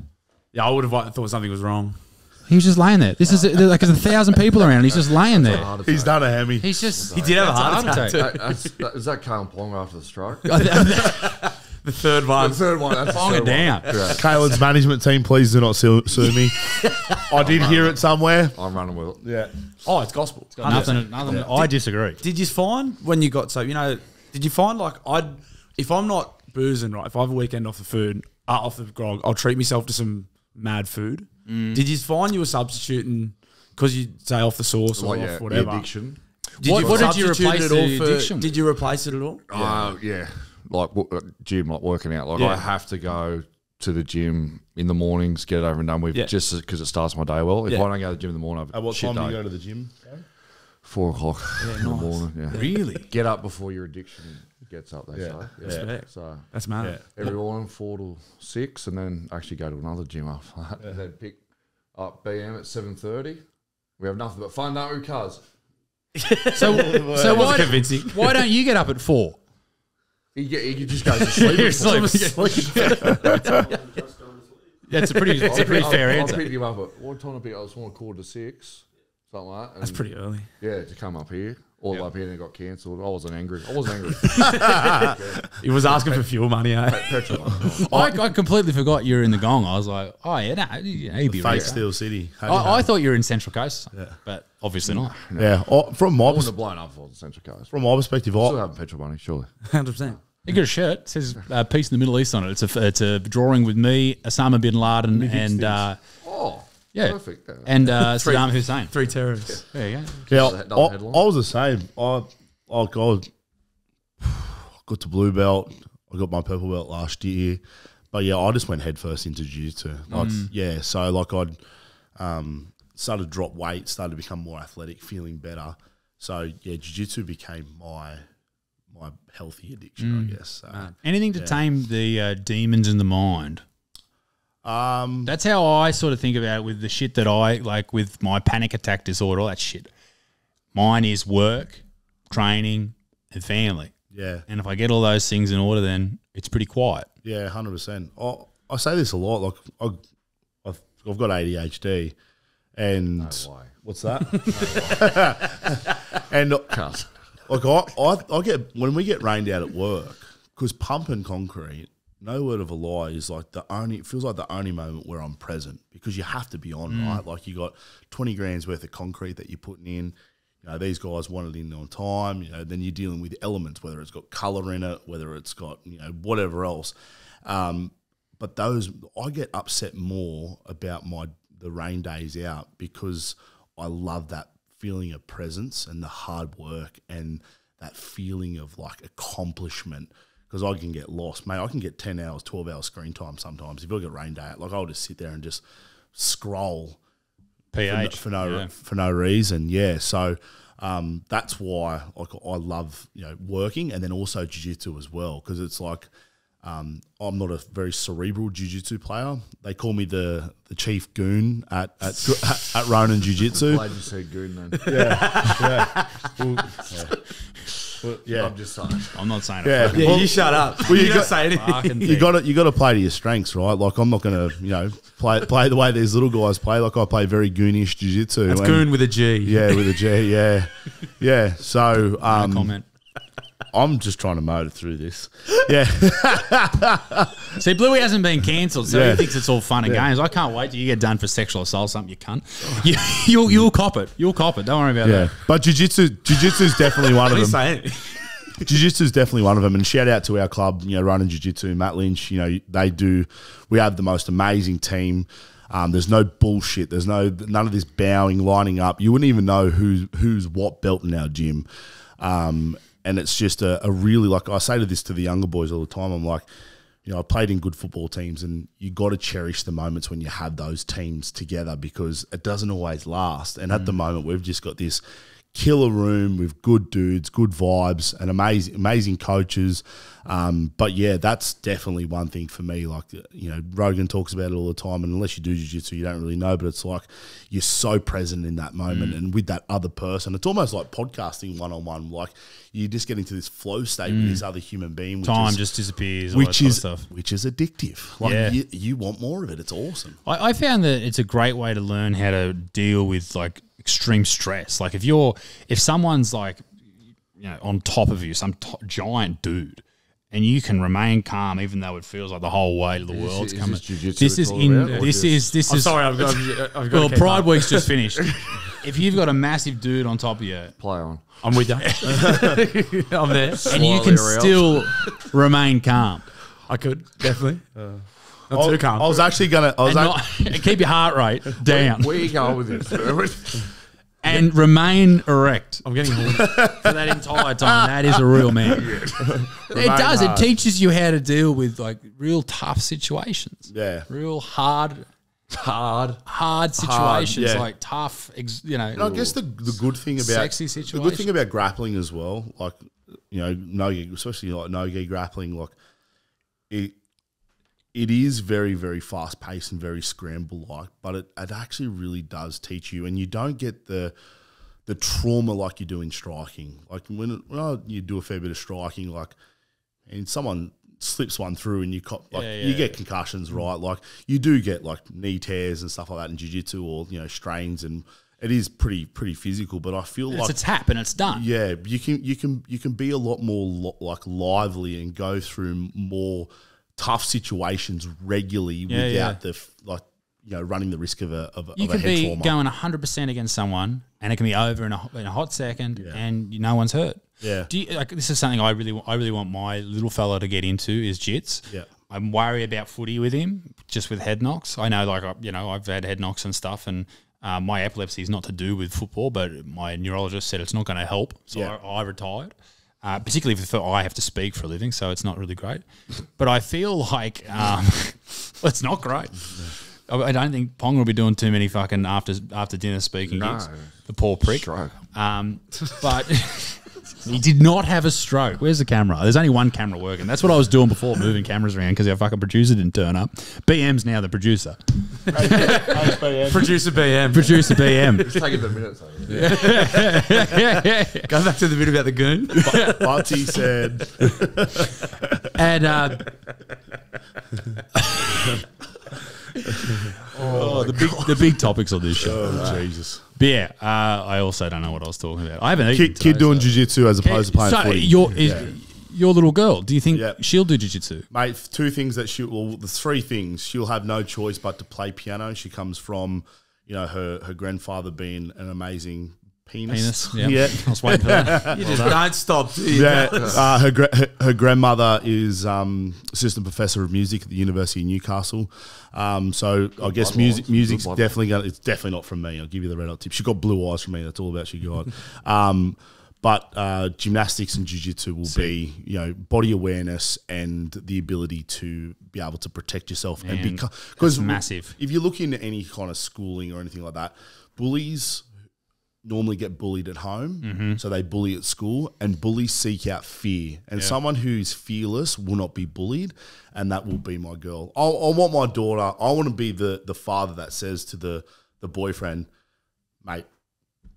Yeah, I would have thought something was wrong. He was just laying there. This is like there's a thousand people around. And he's just laying there. He's done a hammy. He's just. He did have a heart attack. attack. That, is that Kalen Ponga after the stroke? the third one. The third one. That's Ponga down. One. Yeah. Kalen's management team, please do not sue, sue me. I did hear it somewhere. I'm running with it. Yeah. Oh, it's gospel. It's nothing. Yeah. nothing yeah. I disagree. Did you find when you got so you know? Did you find like I'd if I'm not boozing right? If I have a weekend off the food, uh, off the grog, I'll treat myself to some mad food. Mm. Did you find you were substituting because you say off the sauce or oh, yeah. off whatever? The addiction. Did what, you what did you replace it all for? Addiction? Did you replace it at all? Yeah, uh, yeah. like gym, like working out. Like yeah. I have to go to the gym in the mornings, get it over and done with, yeah. just because it starts my day well. If yeah. I don't go to the gym in the morning, I've at what shit time do you day. go to the gym? Four o'clock yeah, in nice. the morning. Yeah. Really? Get up before your addiction gets up. They yeah. say. That's yeah. fair. So that's mad. Yeah. Every morning, four to six, and then actually go to another gym after that. Yeah. And then pick. Up B M at seven thirty. We have nothing but fun, don't we, cuz? So, so why, do, why don't you get up at four? He, he just goes to sleep. You're asleep. Asleep. That's a pretty, that's a pretty I'll, fair I'll, answer. I'll pick him up at what time? I pick up? It's one quarter to six, something like that. That's pretty early. Yeah, to come up here. All yep. up here and it got cancelled. I wasn't angry. I wasn't angry. He was asking for fuel money, eh? Petrol money. I, I completely forgot you were in the Gong. I was like, oh, yeah, no, he'd be right. Fake Steel City. I, I thought you were in Central Coast, yeah. but obviously no, not. No. Yeah, I, from my perspective. blown up for the Central Coast. From my perspective, I. Still have a petrol money, surely. one hundred percent. You got a shirt. It says uh, Peace in the Middle East on it. It's a, it's a drawing with me, Osama bin Laden, Mythic and. Uh, oh. Yeah, perfect. And uh, three, Saddam Hussein, three terrorists. Yeah. There you go. Yeah, I, I, I was the same. I, oh god, I got to blue belt. I got my purple belt last year, but yeah, I just went headfirst into jiu-jitsu. Like, mm. yeah, so like I'd um, started to drop weight, started to become more athletic, feeling better. So yeah, jiu-jitsu became my my healthy addiction, mm. I guess. So, uh, anything to yeah. tame the uh, demons in the mind. Um, That's how I sort of think about it with the shit that I like with my panic attack disorder, all that shit. Mine is work, training, and family. Yeah. And if I get all those things in order, then it's pretty quiet. Yeah, one hundred percent. I, I say this a lot. Like, I, I've, I've got A D H D. And no way. What's that? And like, I, I, I get, when we get rained out at work, because pumping concrete, no word of a lie, is like the only, it feels like the only moment where I'm present because you have to be on, mm. right? Like you got twenty grand's worth of concrete that you're putting in. You know, these guys want it in on time. You know, then you're dealing with elements, whether it's got colour in it, whether it's got, you know, whatever else. Um, but those, I get upset more about my, the rain days out because I love that feeling of presence and the hard work and that feeling of like accomplishment. Because I can get lost, mate. I can get ten hours, twelve hours screen time sometimes. If I get rain day out, like I'll just sit there and just scroll, P H for no for no, yeah. for no reason. Yeah, so um, that's why like I love you know working and then also jiu-jitsu as well because it's like um, I'm not a very cerebral jiu-jitsu player. They call me the the chief goon at at, at, at Ronin Jiu-Jitsu. Glad you said goon then. Yeah. yeah. Well, yeah. Well, yeah, I'm just saying. I'm not saying. Yeah, it. yeah well, you shut up. Well, you, you got say anything. You got to you got to play to your strengths, right? Like I'm not going to, you know, play play the way these little guys play. Like I play very goonish jiu-jitsu. That's and, goon with a G. Yeah, with a G. Yeah, yeah. So um, no comment. I'm just trying to motor through this. Yeah. See, Bluey hasn't been cancelled, so yeah. he thinks it's all fun and yeah. games. I can't wait till you get done for sexual assault, something you cunt. You, you'll, you'll cop it. You'll cop it. Don't worry about yeah. that. But jiu-jitsu, jiu-jitsu's definitely one of them. What are you saying? Jiu-jitsu is definitely one of them, and shout out to our club, you know, Ronin Jiu-Jitsu, Matt Lynch. You know, they do. We have the most amazing team. Um, there's no bullshit. There's no none of this bowing, lining up. You wouldn't even know who's who's what belt in our gym. Um, And it's just a, a really, like I say to this to the younger boys all the time, I'm like, you know, I played in good football teams and you got to cherish the moments when you have those teams together because it doesn't always last. And mm. at the moment, we've just got this killer room with good dudes, good vibes, and amazing amazing coaches. Um, but, yeah, that's definitely one thing for me. Like, you know, Rogan talks about it all the time, and unless you do jiu-jitsu, you don't really know. But it's like you're so present in that moment mm. and with that other person. It's almost like podcasting one-on-one. Like, you just get into this flow state mm. with this other human being. Which Time is, just disappears. Which is, stuff. which is addictive. Like, yeah. you, you want more of it. It's awesome. I, I found that it's a great way to learn how to deal with, like, extreme stress. Like, if you're – if someone's, like, you know, on top of you, some t giant dude, and you can remain calm, even though it feels like the whole weight of the world's coming. This is in. This is this is. Sorry, I've got. I've got well, Pride up. Week's just finished. If you've got a massive dude on top of you, play on. I'm with you. I'm there, and Slightly you can aroused. still remain calm. I could definitely. Uh, not too calm. I was actually gonna. I was actually, not, keep your heart rate down. Where, where you going with this? And yeah. remain erect. I'm getting horny for that entire time. That is a real man. Yeah. It does. Hard. It teaches you how to deal with, like, real tough situations. Yeah. Real hard, hard, hard situations. Hard, yeah. Like tough, ex you know. And I guess the the good thing about sexy situations. The good thing about grappling as well, like, you know, no, especially like no gi grappling, like it. It is very, very fast-paced and very scramble-like, but it, it actually really does teach you, and you don't get the the trauma like you do in striking. Like, when, it, when I, you do a fair bit of striking, like, and someone slips one through and you cop, like, yeah, yeah, you get concussions, right? Like, you do get, like, knee tears and stuff like that in jiu-jitsu, or, you know, strains, and it is pretty pretty physical, but I feel it's like it's a tap and it's done. Yeah, you can you can you can be a lot more lo like lively and go through more tough situations regularly yeah, without yeah. the, like, you know, running the risk of a, of, you of a head trauma. You can be going one hundred percent against someone and it can be over in a, in a hot second yeah. and no one's hurt. Yeah. Do you, like, this is something I really, I really want my little fella to get into is jits. Yeah. I'm worried about footy with him just with head knocks. I know, like, I, you know, I've had head knocks and stuff, and uh, my epilepsy is not to do with football, but my neurologist said it's not going to help. So yeah. I, I retired. Uh, particularly if I have to speak for a living, so it's not really great. But I feel like um, it's not great. I don't think Ponga will be doing too many fucking after after dinner speaking gigs. No. The poor prick. Um, but he did not have a stroke. Where's the camera? There's only one camera working. That's what I was doing before, moving cameras around because our fucking producer didn't turn up. B M's now the producer. B M. Producer B M. Producer B M. Just take it the minute. So. Yeah. Go back to the bit about the goon. Barty said. And uh, oh, oh, the big the big topics on this show. Oh, Jesus. But yeah, uh, I also don't know what I was talking about. I haven't eaten kid, today, kid doing so. jiu-jitsu as opposed to playing so footy. Your, is, yeah. your little girl, do you think yep. she'll do jiu-jitsu? Mate, two things that she well, the three things she'll have no choice but to play piano. She comes from, you know, her her grandfather being an amazing pianist. Penis, yep. yeah. I was waiting for that. You well just done. Don't stop. Do you? Yeah, uh, her, her her grandmother is um, assistant professor of music at the University of Newcastle. Um, so Good I guess music, music's definitely going. It's definitely not from me. I'll give you the red hot tip. She got blue eyes from me. That's all about she got. um, but uh, gymnastics and jiu-jitsu will See. be, you know, body awareness and the ability to be able to protect yourself. Man, and because massive. If you look into any kind of schooling or anything like that, bullies normally get bullied at home, mm-hmm. so they bully at school, and bullies seek out fear. And yeah. someone who's fearless will not be bullied, and that will be my girl. I want my daughter, I want to be the the father that says to the, the boyfriend, mate,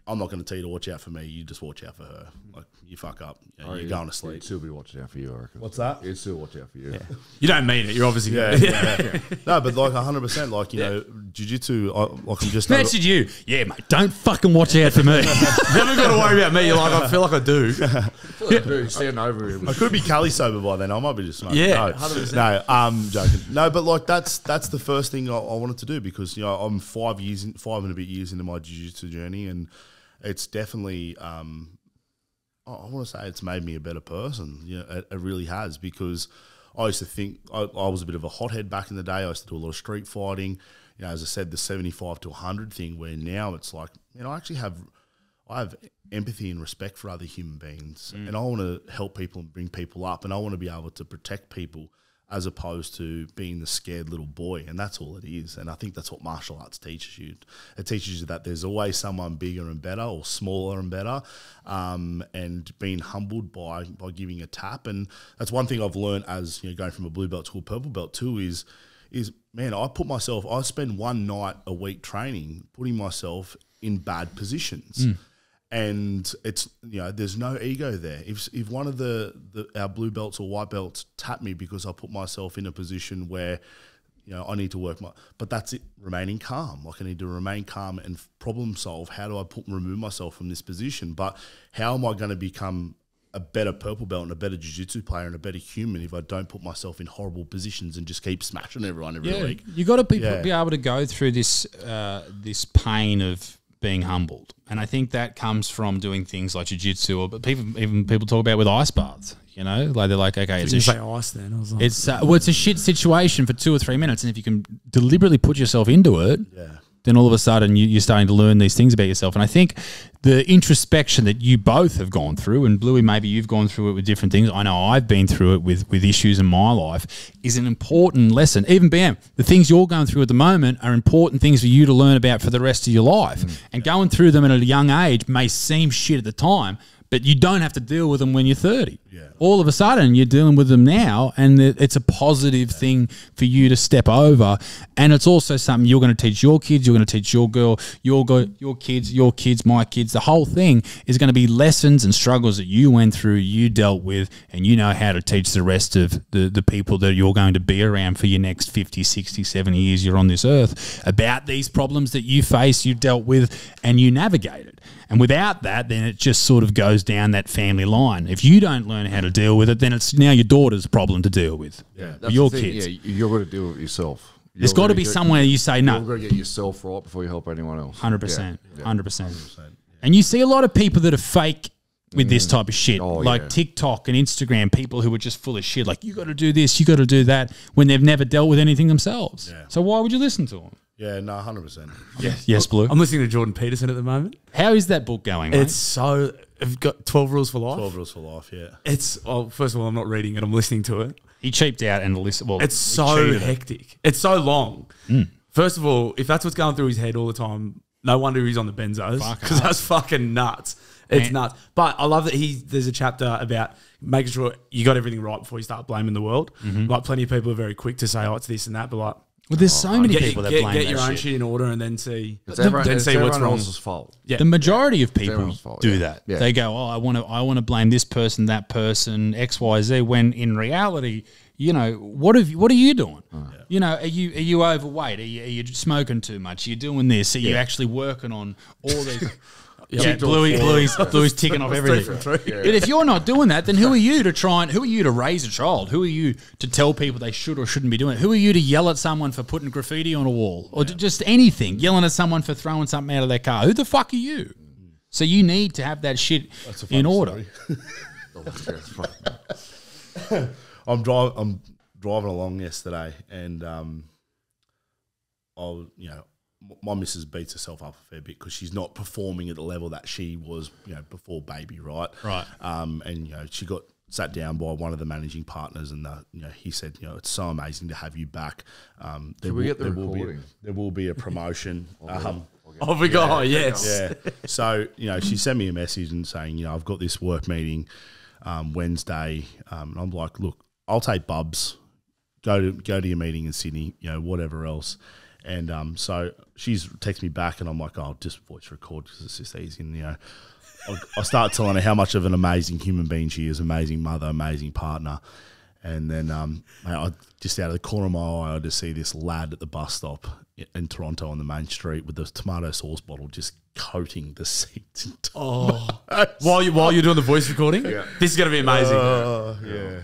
I'm not going to tell you to watch out for me. You just watch out for her. Like, you fuck up. You know, oh, you're going to sleep. She'll be watching out for you, I reckon. What's that? She'll still watch out for you. Yeah. You don't mean it. You're obviously yeah, going to. Yeah, yeah. Yeah. No, but like one hundred percent, like, you yeah. know, jiu-jitsu, like I'm just... That's you. Yeah, mate, don't fucking watch out for me. You haven't got to worry about me. You're like, I feel like I do. I feel like I do. Stand over him. I could be Cali sober by then. I might be just smoking. Yeah, no, one hundred percent. No, I'm joking. No, but like that's that's the first thing I, I wanted to do because, you know, I'm five years, in, five and a bit years into my jiu-jitsu journey, and it's definitely, um, I want to say it's made me a better person. You know, it, it really has, because I used to think, I, I was a bit of a hothead back in the day. I used to do a lot of street fighting. You know, as I said, the seventy-five to one hundred thing, where now it's like, you know, I actually have, I have empathy and respect for other human beings. Mm. And I want to help people and bring people up. And I want to be able to protect people as opposed to being the scared little boy. And that's all it is. And I think that's what martial arts teaches you. It teaches you that there's always someone bigger and better or smaller and better, um, and being humbled by by giving a tap. And that's one thing I've learned as, you know, going from a blue belt to a purple belt too is, is man, I put myself, I spend one night a week training, putting myself in bad positions. Mm. And it's, you know, there's no ego there. If if one of the, the our blue belts or white belts tap me because I put myself in a position where, you know, I need to work my, but that's it, remaining calm. Like I need to remain calm and problem solve. How do I put remove myself from this position? But how am I going to become a better purple belt and a better jiu-jitsu player and a better human if I don't put myself in horrible positions and just keep smashing everyone every yeah, week? You got to be, yeah. be able to go through this uh, this pain of being humbled. And I think that comes from doing things like jiu-jitsu, or but people, even people talk about with ice baths, you know, like they're like, okay, it's a, say ice then. I was like, it's, uh, well, it's a shit situation for two or three minutes. And if you can deliberately put yourself into it, yeah. then all of a sudden you, you're starting to learn these things about yourself. And I think the introspection that you both have gone through, and Bluey, maybe you've gone through it with different things. I know I've been through it with, with issues in my life, is an important lesson. Even B M, the things you're going through at the moment are important things for you to learn about for the rest of your life. Mm, and yeah. going through them at a young age may seem shit at the time, but you don't have to deal with them when you're thirty. Yeah. All of a sudden, you're dealing with them now, and it's a positive yeah. thing for you to step over. And it's also something you're going to teach your kids, you're going to teach your girl, your go, your kids, your kids, my kids. The whole thing is going to be lessons and struggles that you went through, you dealt with, and you know how to teach the rest of the, the people that you're going to be around for your next fifty, sixty, seventy years you're on this earth about these problems that you face, you dealt with, and you navigated. And without that, then it just sort of goes down that family line. If you don't learn how to deal with it, then it's now your daughter's problem to deal with. Yeah, that's your kids. Yeah, you've got to deal with it yourself. You're There's got to be get, somewhere you say no. You've got to get yourself right before you help anyone else. one hundred percent. Yeah. one hundred percent. one hundred percent yeah. And you see a lot of people that are fake with mm. this type of shit, oh, like yeah. TikTok and Instagram, people who are just full of shit, like you got to do this, you got to do that, when they've never dealt with anything themselves. Yeah. So why would you listen to them? Yeah, no, one hundred percent. Yes, yes, Blue. I'm listening to Jordan Peterson at the moment. How is that book going, mate? It's so – I've got twelve Rules for Life. twelve Rules for Life, yeah. It's well, – first of all, I'm not reading it. I'm listening to it. He cheaped out and listened well, – It's so hectic. It. It's so long. Mm. First of all, if that's what's going through his head all the time, no wonder he's on the benzos, because that's fucking nuts. It's Man. nuts. But I love that he there's a chapter about making sure you got everything right before you start blaming the world. Mm-hmm. Like plenty of people are very quick to say, oh, it's this and that, but like – Well, there's so oh, many get, people that get, blame Get your that own shit. shit in order and then see, it's the, everyone, then see what's wrong. Fault. Yeah. The majority yeah. of people fault, do yeah. that. Yeah. They go, oh, I want to I want to blame this person, that person, X, Y, Z, when in reality, you know, what have you, what are you doing? Oh. Yeah. You know, are you are you overweight? Are you, are you smoking too much? Are you doing this? Are yeah. you actually working on all these... Yeah, yeah Bluey, Bluey's, Bluey's ticking off everything. Yeah. But if you're not doing that, then who are you to try and who are you to raise a child? Who are you to tell people they should or shouldn't be doing it? Who are you to yell at someone for putting graffiti on a wall or yeah. just anything? Yelling at someone for throwing something out of their car. Who the fuck are you? So you need to have that shit in order. I'm driving. I'm driving along yesterday, and um, I'll you know. my missus beats herself up a fair bit because she's not performing at the level that she was, you know, before baby, right? Right. Um, and, you know, she got sat down by one of the managing partners and, the, you know, he said, you know, it's so amazing to have you back. Um, there, will, we get the there, will be a, there will be a promotion. um, oh, we go, yeah, yes. Yeah. So, you know, she sent me a message and saying, you know, I've got this work meeting um, Wednesday. Um, and I'm like, look, I'll take Bubs, go to, go to your meeting in Sydney, you know, whatever else. And um, so she's texted me back, and I'm like, oh, I'll just voice record because it's just easy. And, you know, I'll, I'll start telling her how much of an amazing human being she is, amazing mother, amazing partner. And then um, I just out of the corner of my eye, I just see this lad at the bus stop in Toronto on the main street with the tomato sauce bottle just coating the seats. Oh, while you while you're doing the voice recording, yeah. this is gonna be amazing. Oh, yeah. yeah.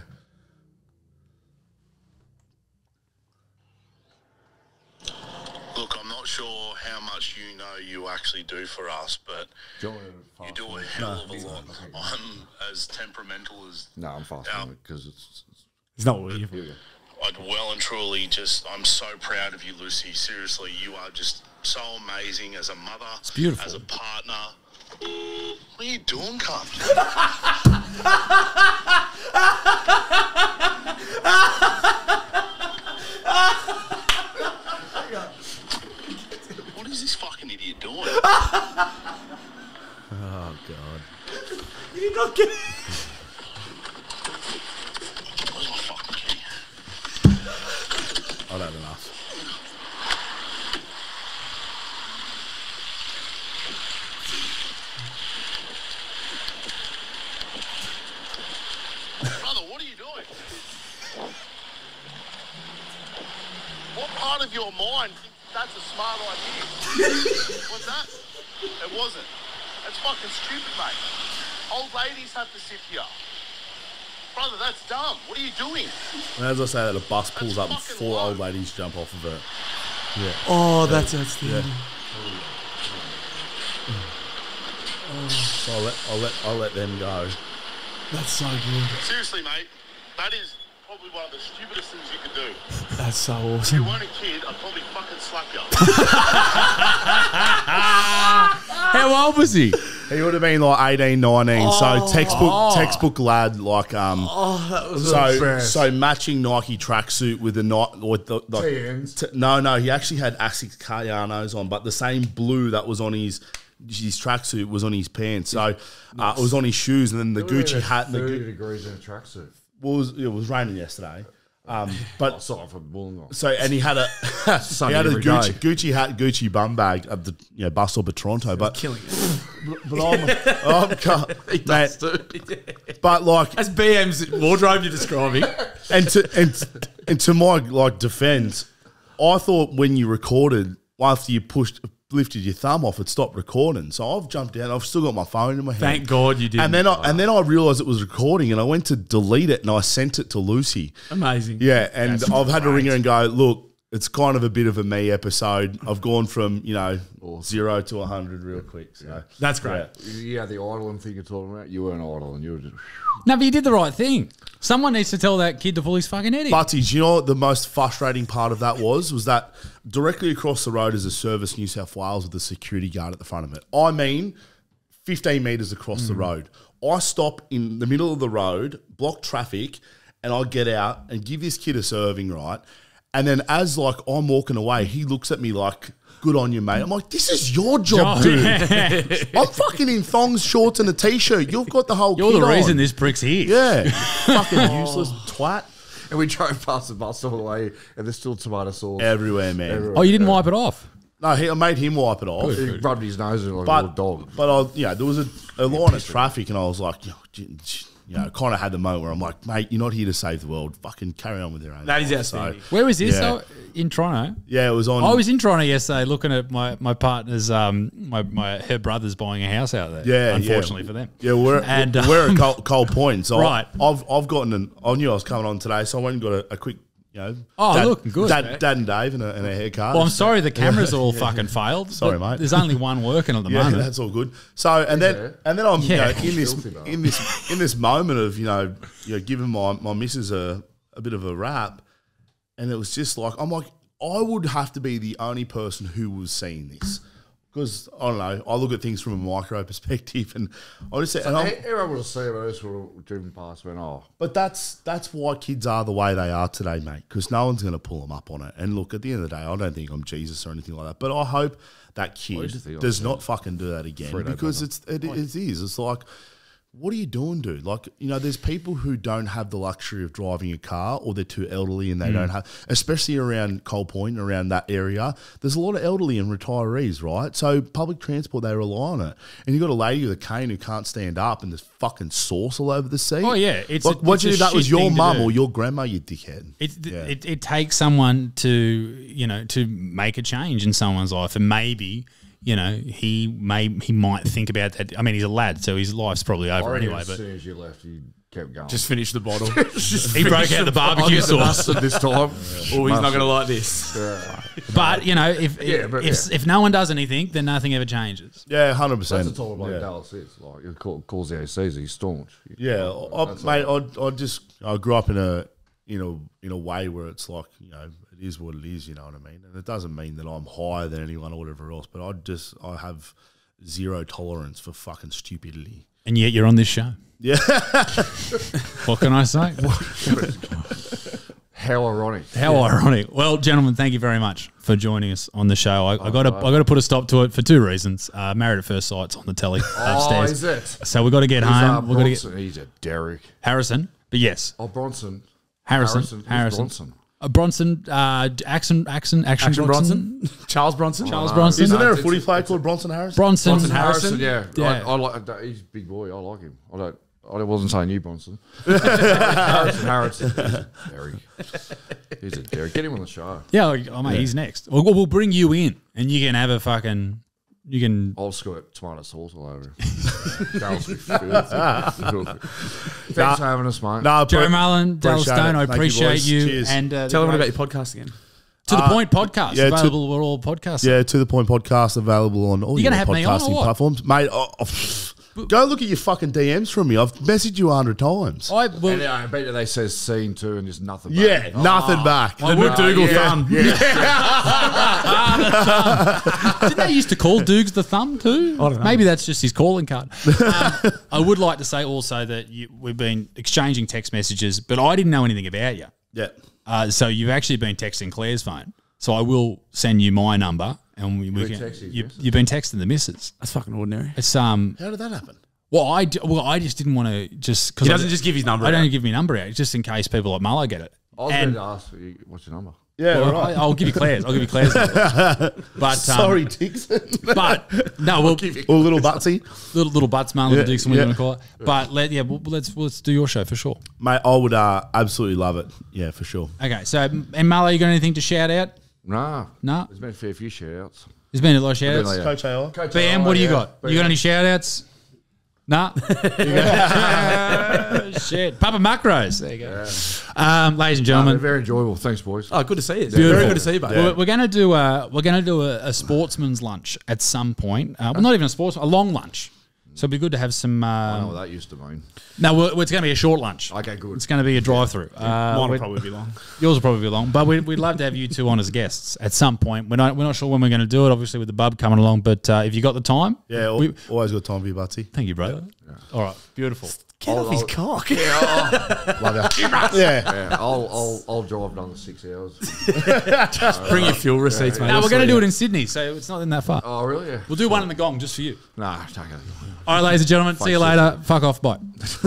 Sure how much you know you actually do for us, but you do a hell no, of a lot. I'm as temperamental as no I'm fasting because it's, it's it's not what you I'd well and truly just I'm so proud of you, Lucy. Seriously, you are just so amazing as a mother, it's beautiful, as a partner. What are you doing, cunt? What is this fucking idiot doing? Oh, God. You did not get it. Where's my fucking key? I don't know. Of your mind, that's a smart idea. What's that? It wasn't. That's fucking stupid, mate. Old ladies have to sit here. Brother, that's dumb. What are you doing? And as I say that, a bus pulls that's up and four low. Old ladies jump off of it. Yeah. Oh, that's outstanding. Yeah. Oh. So I'll let, I'll, let, I'll let them go. That's so good. Seriously, mate. That is... probably one of the stupidest things you could do. That's so awesome. If you weren't a kid, I'd probably fucking slap you. How old was he? He would have been like eighteen, nineteen. Oh, so textbook oh. textbook lad, like um. Oh, that was so impressed. So matching Nike tracksuit with the night with the, the t no no he actually had Asics Cardanos on, but the same blue that was on his. His tracksuit was on his pants. So uh, it was on his shoes, and then the Gucci hat. And the Thirty degrees in a tracksuit. Well, it was, it was raining yesterday, um, but oh, for so and he had a he had a Gucci, Gucci hat, Gucci bum bag at the you know, bus stop of Toronto. It but killing it. But I'm, I'm he does too. But like that's B M's wardrobe you're describing. And to and and to my like defense, I thought when you recorded after you pushed. Lifted your thumb off, it stopped recording. So I've jumped out. I've still got my phone in my hand. Thank God you didn't. And then I oh. and then I realised it was recording, and I went to delete it, and I sent it to Lucy. Amazing. Yeah, and That's I've great. had to ring her and go, look, it's kind of a bit of a me episode. I've gone from you know awesome. zero to a hundred real quick. So yeah. That's great. Yeah. yeah, the idling thing you're talking about. You weren't idle, and you were just no, but you did the right thing. Someone needs to tell that kid to pull his fucking head in. Butty, do you know what the most frustrating part of that was? Was that directly across the road is a service New South Wales with a security guard at the front of it. I mean, fifteen metres across mm. the road. I stop in the middle of the road, block traffic, and I get out and give this kid a serving, right? And then as like I'm walking away, he looks at me like... good on you, mate. I'm like, this is your job, oh, dude. Yeah. I'm fucking in thongs, shorts, and a t-shirt. You've got the whole You're the reason on. this prick's here. Yeah. Fucking oh. useless twat. And we drove past the bus all the way, and there's still tomato sauce. Everywhere, man. Everywhere. Oh, you didn't wipe it off? No, he, I made him wipe it off. He rubbed his nose in like but, a little dog. But, I, you know, there was a, a line of traffic, and I was like, yo, you know, kind of had the moment where I'm like, mate, you're not here to save the world. Fucking carry on with your own. That life. is outstanding. So, where was this? Yeah. Oh, in Toronto? Yeah, it was on. I was in Toronto yesterday looking at my, my partner's, um, my, my her brother's buying a house out there. Yeah, Unfortunately yeah. for them. Yeah, we're, and, we're, um, we're at Cole, Cole Point. So right. I, I've, I've gotten an, I knew I was coming on today, so I went and got a, a quick, you know. Oh, dad, look, good. Dad, dad and Dave and a, and a haircut. Well, I'm sorry so. the cameras all fucking failed. Sorry, mate. There's only one working at the yeah, moment. Yeah, that's all good. So, and yeah. then and then I'm yeah. you know, in this in this in this moment of you know you know giving my my missus a a bit of a rap, and it was just like I'm like I would have to be the only person who was seeing this. Because, I don't know, I look at things from a micro perspective and I just say... So everyone will see about this will driven past when, oh... But that's that's why kids are the way they are today, mate, because no one's going to pull them up on it. And look, at the end of the day, I don't think I'm Jesus or anything like that, but I hope that kid does not fucking do that again because it's, it, it is. It's like, what are you doing, dude? Like, you know, there's people who don't have the luxury of driving a car or they're too elderly and they mm. don't have, especially around Cole Point, around that area, there's a lot of elderly and retirees, right? So public transport, they rely on it. And you've got a lady with a cane who can't stand up and there's fucking sauce all over the seat. Oh, yeah. It's like, a, what it's you do, that was your mum or your grandma, you dickhead. It, yeah. it, it takes someone to, you know, to make a change in someone's life and maybe... You know, he may he might think about that. I mean, he's a lad, so his life's probably over anyway. As but as soon as you left, he kept going. Just finish the bottle. He broke out the barbecue sauce at this time. Oh, he's not going to like this. Yeah. But you know, if yeah, if, but, yeah. if if no one does anything, then nothing ever changes. Yeah, hundred percent. That's the type of bloke Dallas is. Like he calls the O Cs, he's staunch. Yeah, I, mate. I I just I grew up in a in a in a way where it's like you know. Is what it is, you know what I mean? And it doesn't mean that I'm higher than anyone or whatever else, but I just, I have zero tolerance for fucking stupidity. And yet you're on this show. Yeah. What can I say? How ironic. How yeah. ironic. Well, gentlemen, thank you very much for joining us on the show. I, oh, I got to right. I got to put a stop to it for two reasons. Uh, Married at First Sight's on the telly upstairs. Oh, is it? So we've got to get He's home. We've got to get He's a Derek. Harrison. But yes. Oh, Bronson. Harrison. Harrison. Harrison. Bronson. Uh, Bronson, uh, Action, Action, Action, Action Bronson. Bronson, Charles Bronson, Charles oh, no. Bronson. Isn't no, there a footy player called Bronson Harrison? Bronson, Bronson Harrison, Harrison, yeah. yeah. I, I like, he's a big boy. I like him. I don't. I wasn't saying you, Bronson. Harrison, Harrison. Derek. He's a Derek. Get him on the show. Yeah, like, oh mate, yeah. he's next. We'll, we'll bring you in, and you can have a fucking. You can. I'll squirt tomato sauce all over him. Thanks nah, for having us, mate. Nah, Jarrod Mullen, Dallas Stone, I appreciate you. you. And uh, tell them about your podcast again. To the uh, Point podcast, yeah, available to, where all podcasts. Yeah, To the Point podcast, available on all You're your have podcasting on platforms, mate. Oh, oh, go look at your fucking D Ms from me. I've messaged you a hundred times. I, well, and, uh, I bet you they says scene two and just nothing. Yeah, back. Yeah, nothing oh, back. The no, Dougal yeah, thumb. Yeah. Yeah. ah, the thumb. Didn't they used to call Dougs the thumb too? I don't know. Maybe that's just his calling card. um, I would like to say also that you, we've been exchanging text messages, but I didn't know anything about you. Yeah. Uh, so you've actually been texting Claire's phone. So I will send you my number, and we, we can, you, you've been texting the missus. That's fucking ordinary. It's um. How did that happen? Well, I do, well I just didn't want to just because he doesn't I, just give his number. I out. don't give me number out just in case people like Marlo get it. I was going to ask for you, what's your number? Yeah, well, right. I'll give you Claire's. I'll give you Claire's number. But um, sorry, Dixon. But no, we'll give you or little Butsy, little little Butts, man, little yeah, Dixon, whatever yeah. you want to call it. But let yeah, well, let's let's do your show for sure, mate. I would uh, absolutely love it. Yeah, for sure. Okay, so and Marlo, you got anything to shout out? Nah, nah. There's been a fair few shout outs. There's been a lot of shout outs. Like Coach A I. Coach B M, what do you yeah. got? B M. You got any shout outs? Nah. uh, shit. Papa Macros. There you go. Yeah. Um, ladies and gentlemen, no, very enjoyable. Thanks, boys. Oh, good to see you. It's beautiful. Very good to see you, buddy. Yeah. We're, we're going to do a we're going to do a, a sportsman's lunch at some point. Uh, well, not even a sports, a long lunch. So it'd be good to have some. Um, I don't know what that used to mean. No, well, it's going to be a short lunch. Okay, good. It's going to be a drive-through. Yeah. Uh, Mine will probably be long. Yours will probably be long, but we'd, we'd love to have you two on as guests at some point. We're not we're not sure when we're going to do it. Obviously, with the bub coming along, but uh, if you got the time, yeah, we, always got time for you, Butsy. Thank you, brother. Yeah. All right, beautiful. Get I'll, off his I'll, cock. Yeah, I'll, love that. Yeah. yeah I'll, I'll, I'll drive another six hours. Just bring your fuel receipts, yeah, mate. No, we're going to do it in Sydney, so it's not in that far. Oh, really? Yeah. We'll do one in the gong just for you. Nah, no, it's not going to. All right, ladies and gentlemen, Thanks see you later. Fuck off, bye.